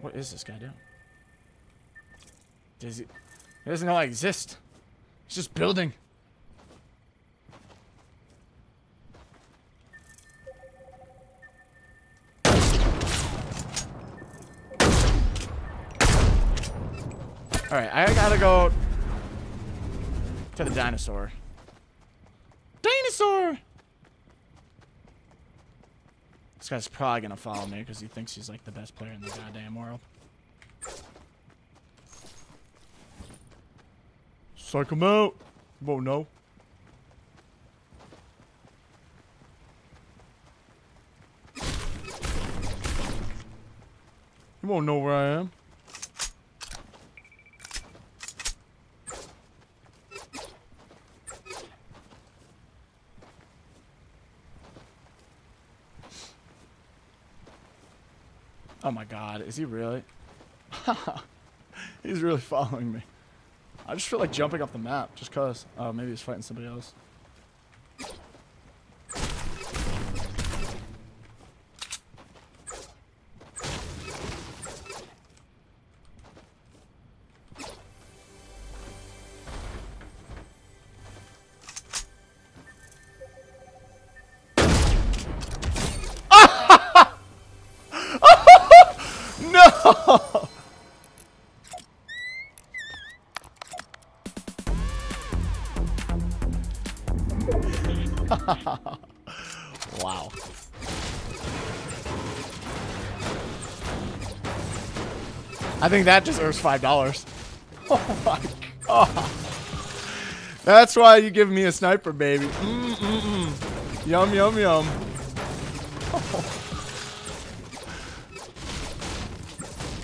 What is this guy doing? He doesn't know I exist. He's just building. Alright, I gotta go to the dinosaur. Dinosaur! This guy's probably gonna follow me because he thinks he's like the best player in the goddamn world. Psych him out. Whoa, no. You won't know where I am. Oh my God, is he really? He's really following me. I just feel like jumping off the map just cause. Oh, maybe he's fighting somebody else. Wow. I think that deserves $5. Oh my God. That's why you give me a sniper, baby. Mm-mm-mm. Yum, yum, yum. Oh.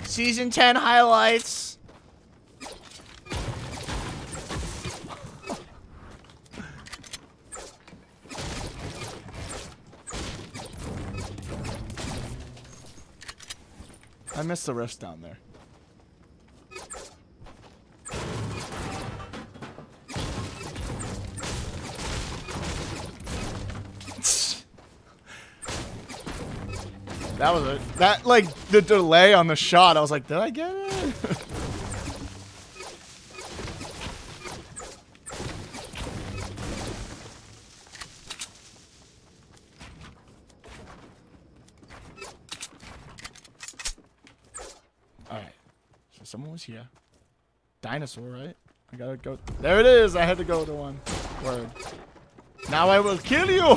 Season 10 highlights. I missed the rest down there. That was it. That, like, the delay on the shot, I was like, did I get it? Someone was here. Dinosaur, right? I gotta go. There it is. I had to go to one word. Now I will kill you.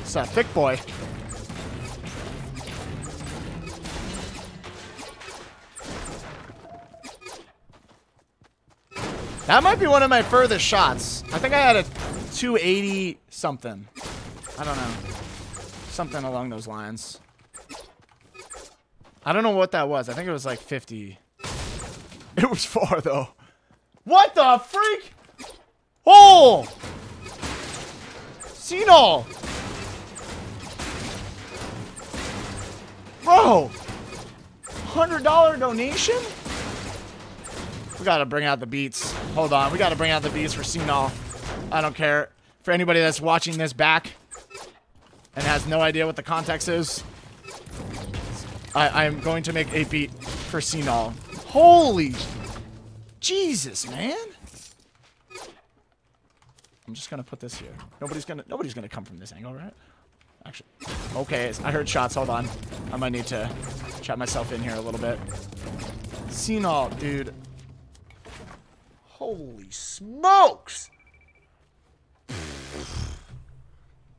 It's that thick boy. That might be one of my furthest shots. I think I had a 280 something. I don't know. Something along those lines. I don't know what that was. I think it was like 50. It was far though. What the freak? Oh! Senol! Bro! $100 donation? We gotta bring out the beats. Hold on, we gotta bring out the beats for Senol. I don't care. For anybody that's watching this back and has no idea what the context is, I am going to make a beat for Senol. Holy Jesus, man! I'm just gonna put this here. Nobody's gonna come from this angle, right? Actually, okay. I heard shots. Hold on, I might need to chat myself in here a little bit. Senol, dude. Holy smokes!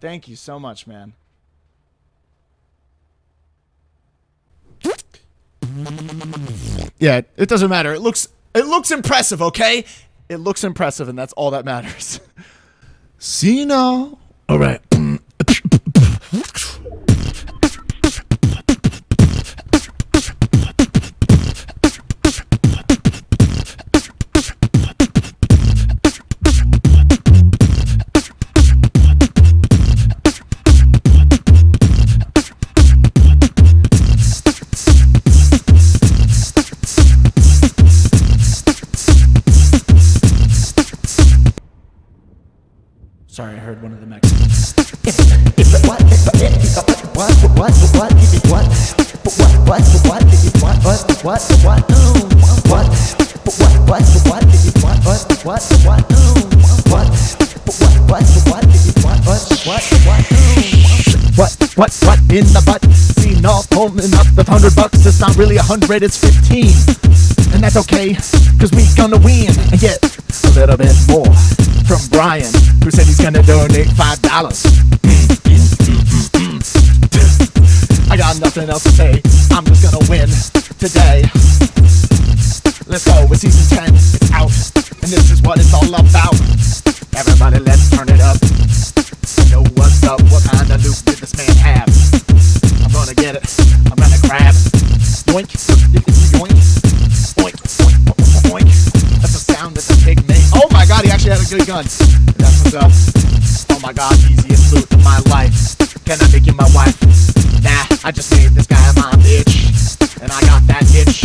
Thank you so much, man. Yeah, it doesn't matter. It looks impressive, okay? It looks impressive, and that's all that matters. See you now. All right. Sorry, I heard one of the Mexicans. What in the butt? Senol pulling up the $100. It's not really 100, it's 15. And that's okay, cause we gonna win. And yet, little bit more from Brian, who said he's gonna donate $5. I got nothing else to say. I'm just gonna win today. Let's go with season 10. It's out, and this is what it's all about. Everybody, let's turn it up. Know what's up? What kind of loot did this man have? I'm gonna get it. I'm gonna grab it. Yoink! Yoink! Yoink! Yoink! Yoink! That's the sound that the pig made. Oh my God! He actually had a good gun. That's what's up. Oh my God! Easiest loot of my life. Can I make you my wife? Nah, I just made this guy my bitch, and I got that itch.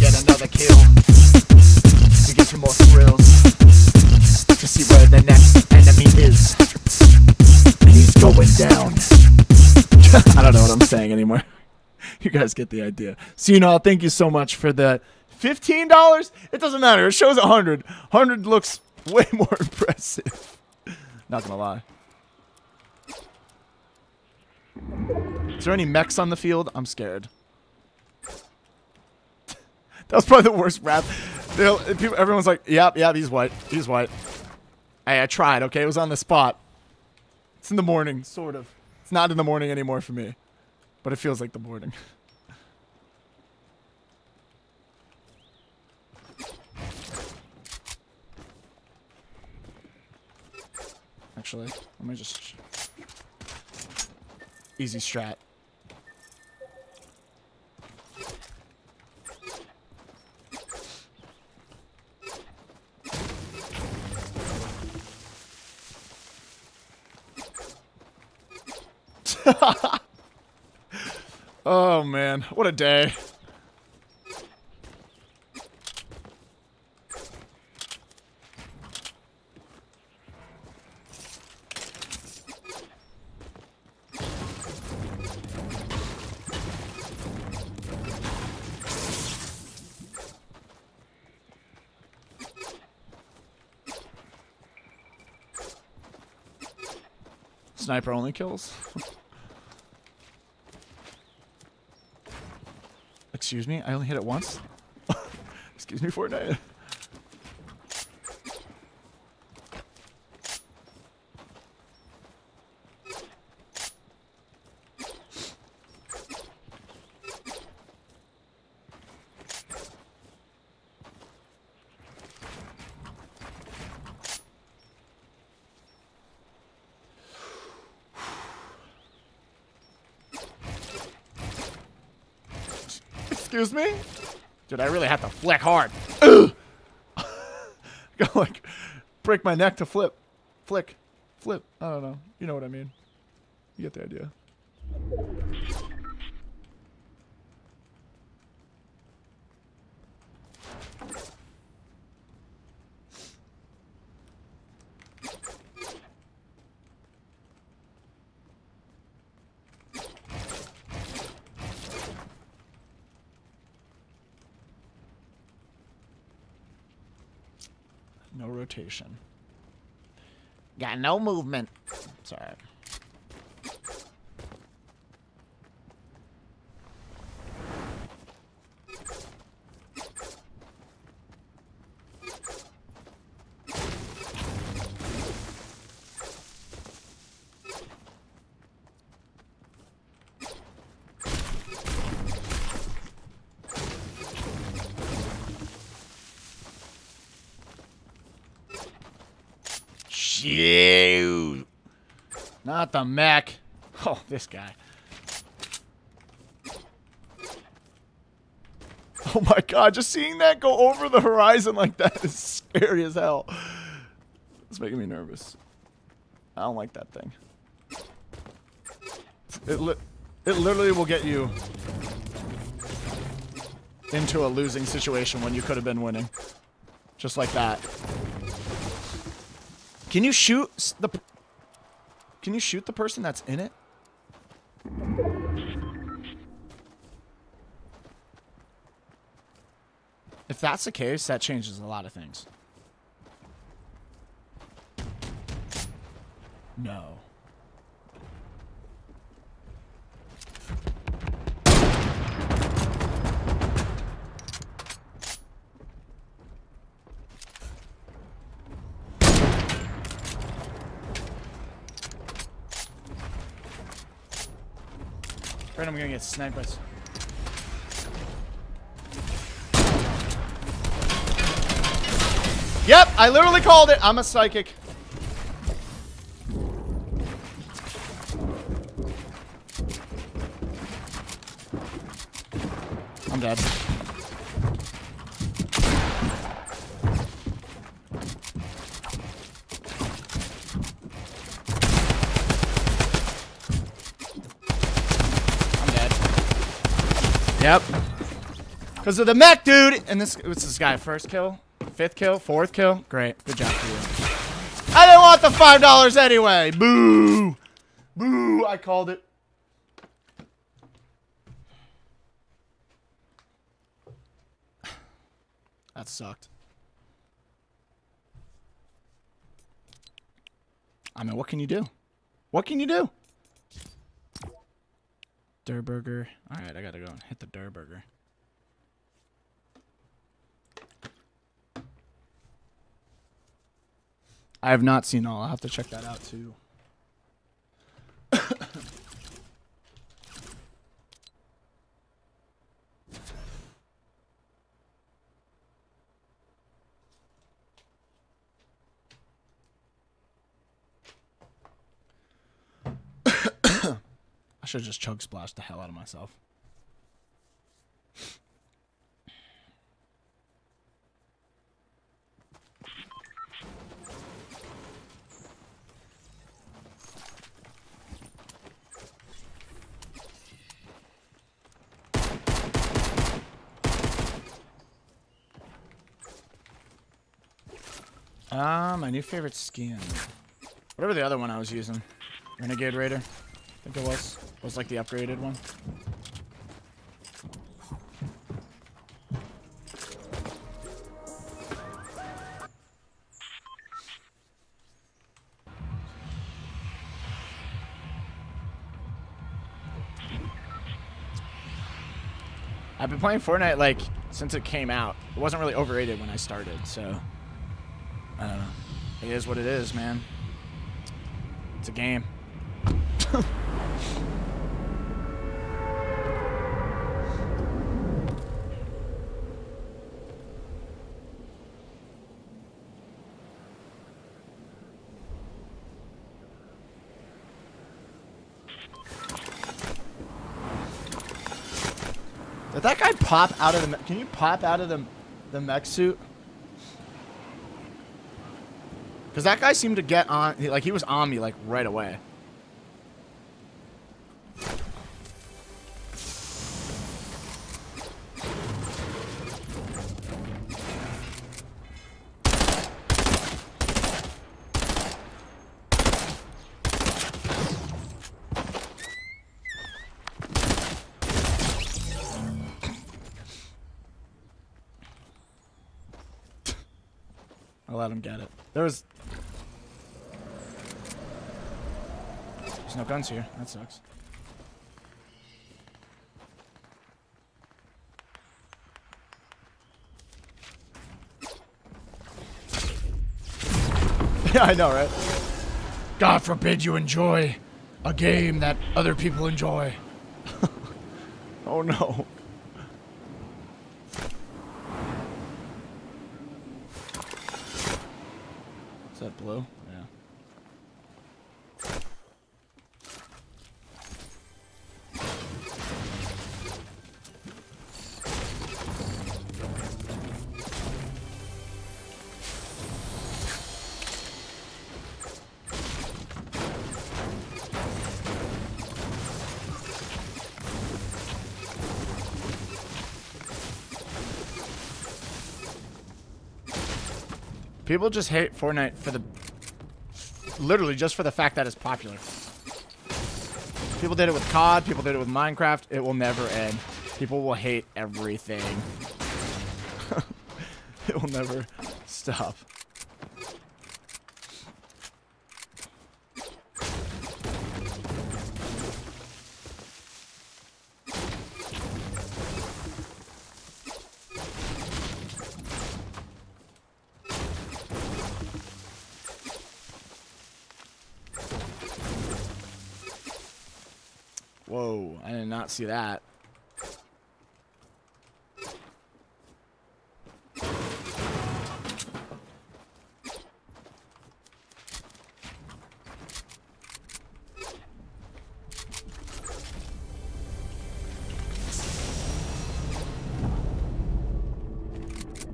Get another kill to get some more thrills, to see where the next enemy is. And he's going down. I don't know what I'm saying anymore. You guys get the idea. So, you know, thank you so much for that. $15? It doesn't matter. It shows 100. 100 looks way more impressive. Not gonna lie. Is there any mechs on the field? I'm scared. That was probably the worst rap. Everyone's like, yep, he's white. He's white. Hey, I tried, okay? It was on the spot. It's in the morning, sort of. It's not in the morning anymore for me. But it feels like the morning. Actually, let me just... Easy strat. Oh man, what a day. Sniper only kills. Excuse me, I only hit it once. Excuse me, Fortnite. Excuse me? Dude, I really have to flick hard. Ugh. Gotta like break my neck to flip. Flick. Flip. I don't know. You know what I mean. You get the idea. No rotation. Got no movement. Sorry. You. Not the mech. Oh, this guy. Oh my God, just seeing that go over the horizon like that is scary as hell. It's making me nervous. I don't like that thing. It literally will get you into a losing situation when you could have been winning. Just like that. Can you shoot the person that's in it? If that's the case, that changes a lot of things. No. afraid I'm gonna get sniped by. Yep, I literally called it. I'm a psychic. I'm dead. Yep. Because of the mech, dude. And this, what's this guy? First kill? Fifth kill? Fourth kill? Great. Good job for you. I didn't want the $5 anyway. Boo. Boo. I called it. That sucked. I mean, what can you do? What can you do? Durburger. Alright, I gotta go and hit the Durburger. I have not seen all. I'll have to check that out too. I should just chug splash the hell out of myself. Ah, my new favorite skin. Whatever the other one I was using. Renegade Raider. I think it was. It was like the upgraded one. I've been playing Fortnite like since it came out. It wasn't really overrated when I started, so I don't know. It is what it is, man. It's a game. That guy pop out of the. Can you pop out of the mech suit? Because that guy seemed to get on. Like he was on me like right away. Let him get it. There's no guns here. That sucks. Yeah, I know, right? God forbid you enjoy a game that other people enjoy. Oh no. That blue? Yeah. People just hate Fortnite for the... Literally just for the fact that it's popular. People did it with COD. People did it with Minecraft. It will never end. People will hate everything. It will never stop. Whoa, I did not see that.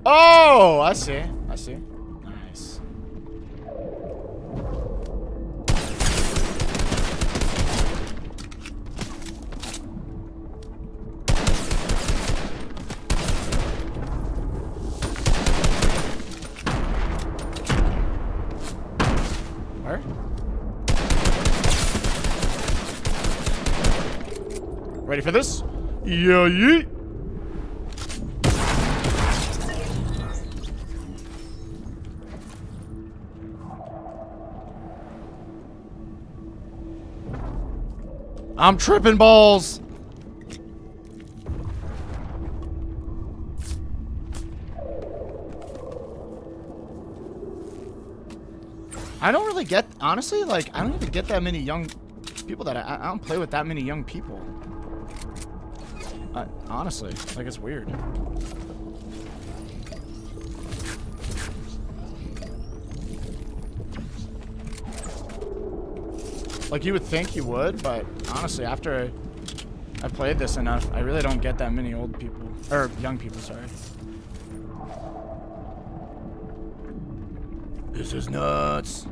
Oh, I see. I see. Nice. Where? Ready for this? Yeah, yeah. I'm tripping balls. I don't really get, honestly, like, I don't even get that many young people that I don't play with that many young people. Honestly, like, it's weird. Like, you would think you would, but honestly, after I played this enough, I really don't get that many old people, or young people, sorry. This is nuts.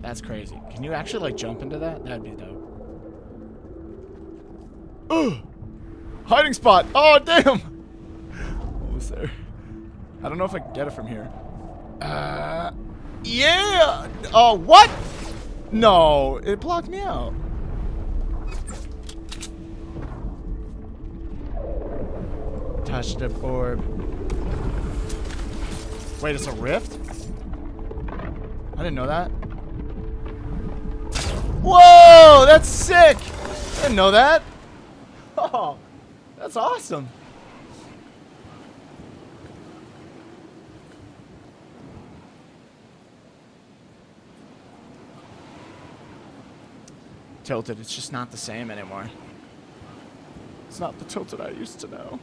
That's crazy. Can you actually, like, jump into that? That'd be dope. Ooh! Hiding spot! Oh, damn! What was there? I don't know if I can get it from here. Yeah! Oh, what? No, it blocked me out. Touch the orb. Wait, it's a rift? I didn't know that. Whoa, that's sick! I didn't know that. Oh, that's awesome. Tilted, it's just not the same anymore. It's not the Tilted I used to know.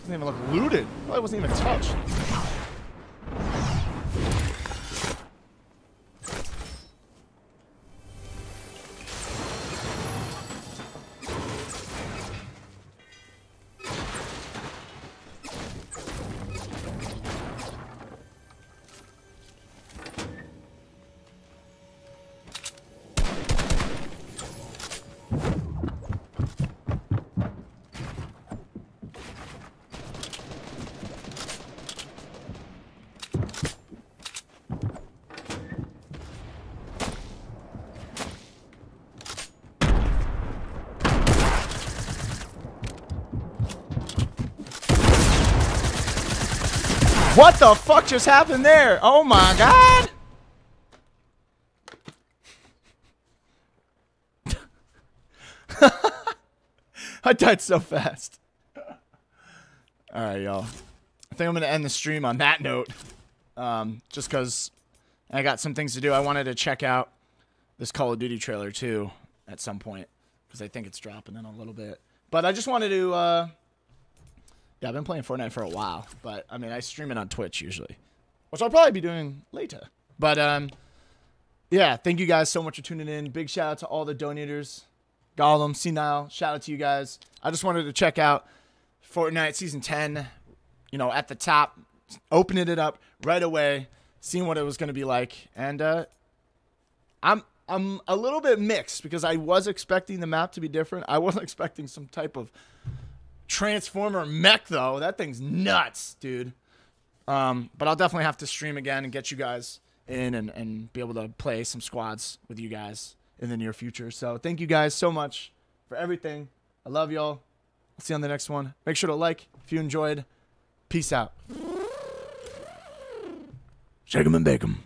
Doesn't even look looted. Probably wasn't even touched. What the fuck just happened there? Oh my god! I died so fast. Alright, y'all. I think I'm gonna end the stream on that note. Just cause I got some things to do. I wanted to check out this Call of Duty trailer too at some point. Cause I think it's dropping in a little bit. But I just wanted to, yeah, I've been playing Fortnite for a while, but, I mean, I stream it on Twitch usually, which I'll probably be doing later. But, yeah, thank you guys so much for tuning in. Big shout-out to all the donators. Gollum, Senile, shout-out to you guys. I just wanted to check out Fortnite Season 10, you know, at the top, opening it up right away, seeing what it was going to be like. And I'm a little bit mixed because I was expecting the map to be different. I wasn't expecting some type of Transformer mech, though. That thing's nuts, dude. But I'll definitely have to stream again and get you guys in and be able to play some squads with you guys in the near future. So thank you guys so much for everything. I love y'all. I'll see you on the next one. Make sure to like if you enjoyed. Peace out. Shake 'em and bake 'em.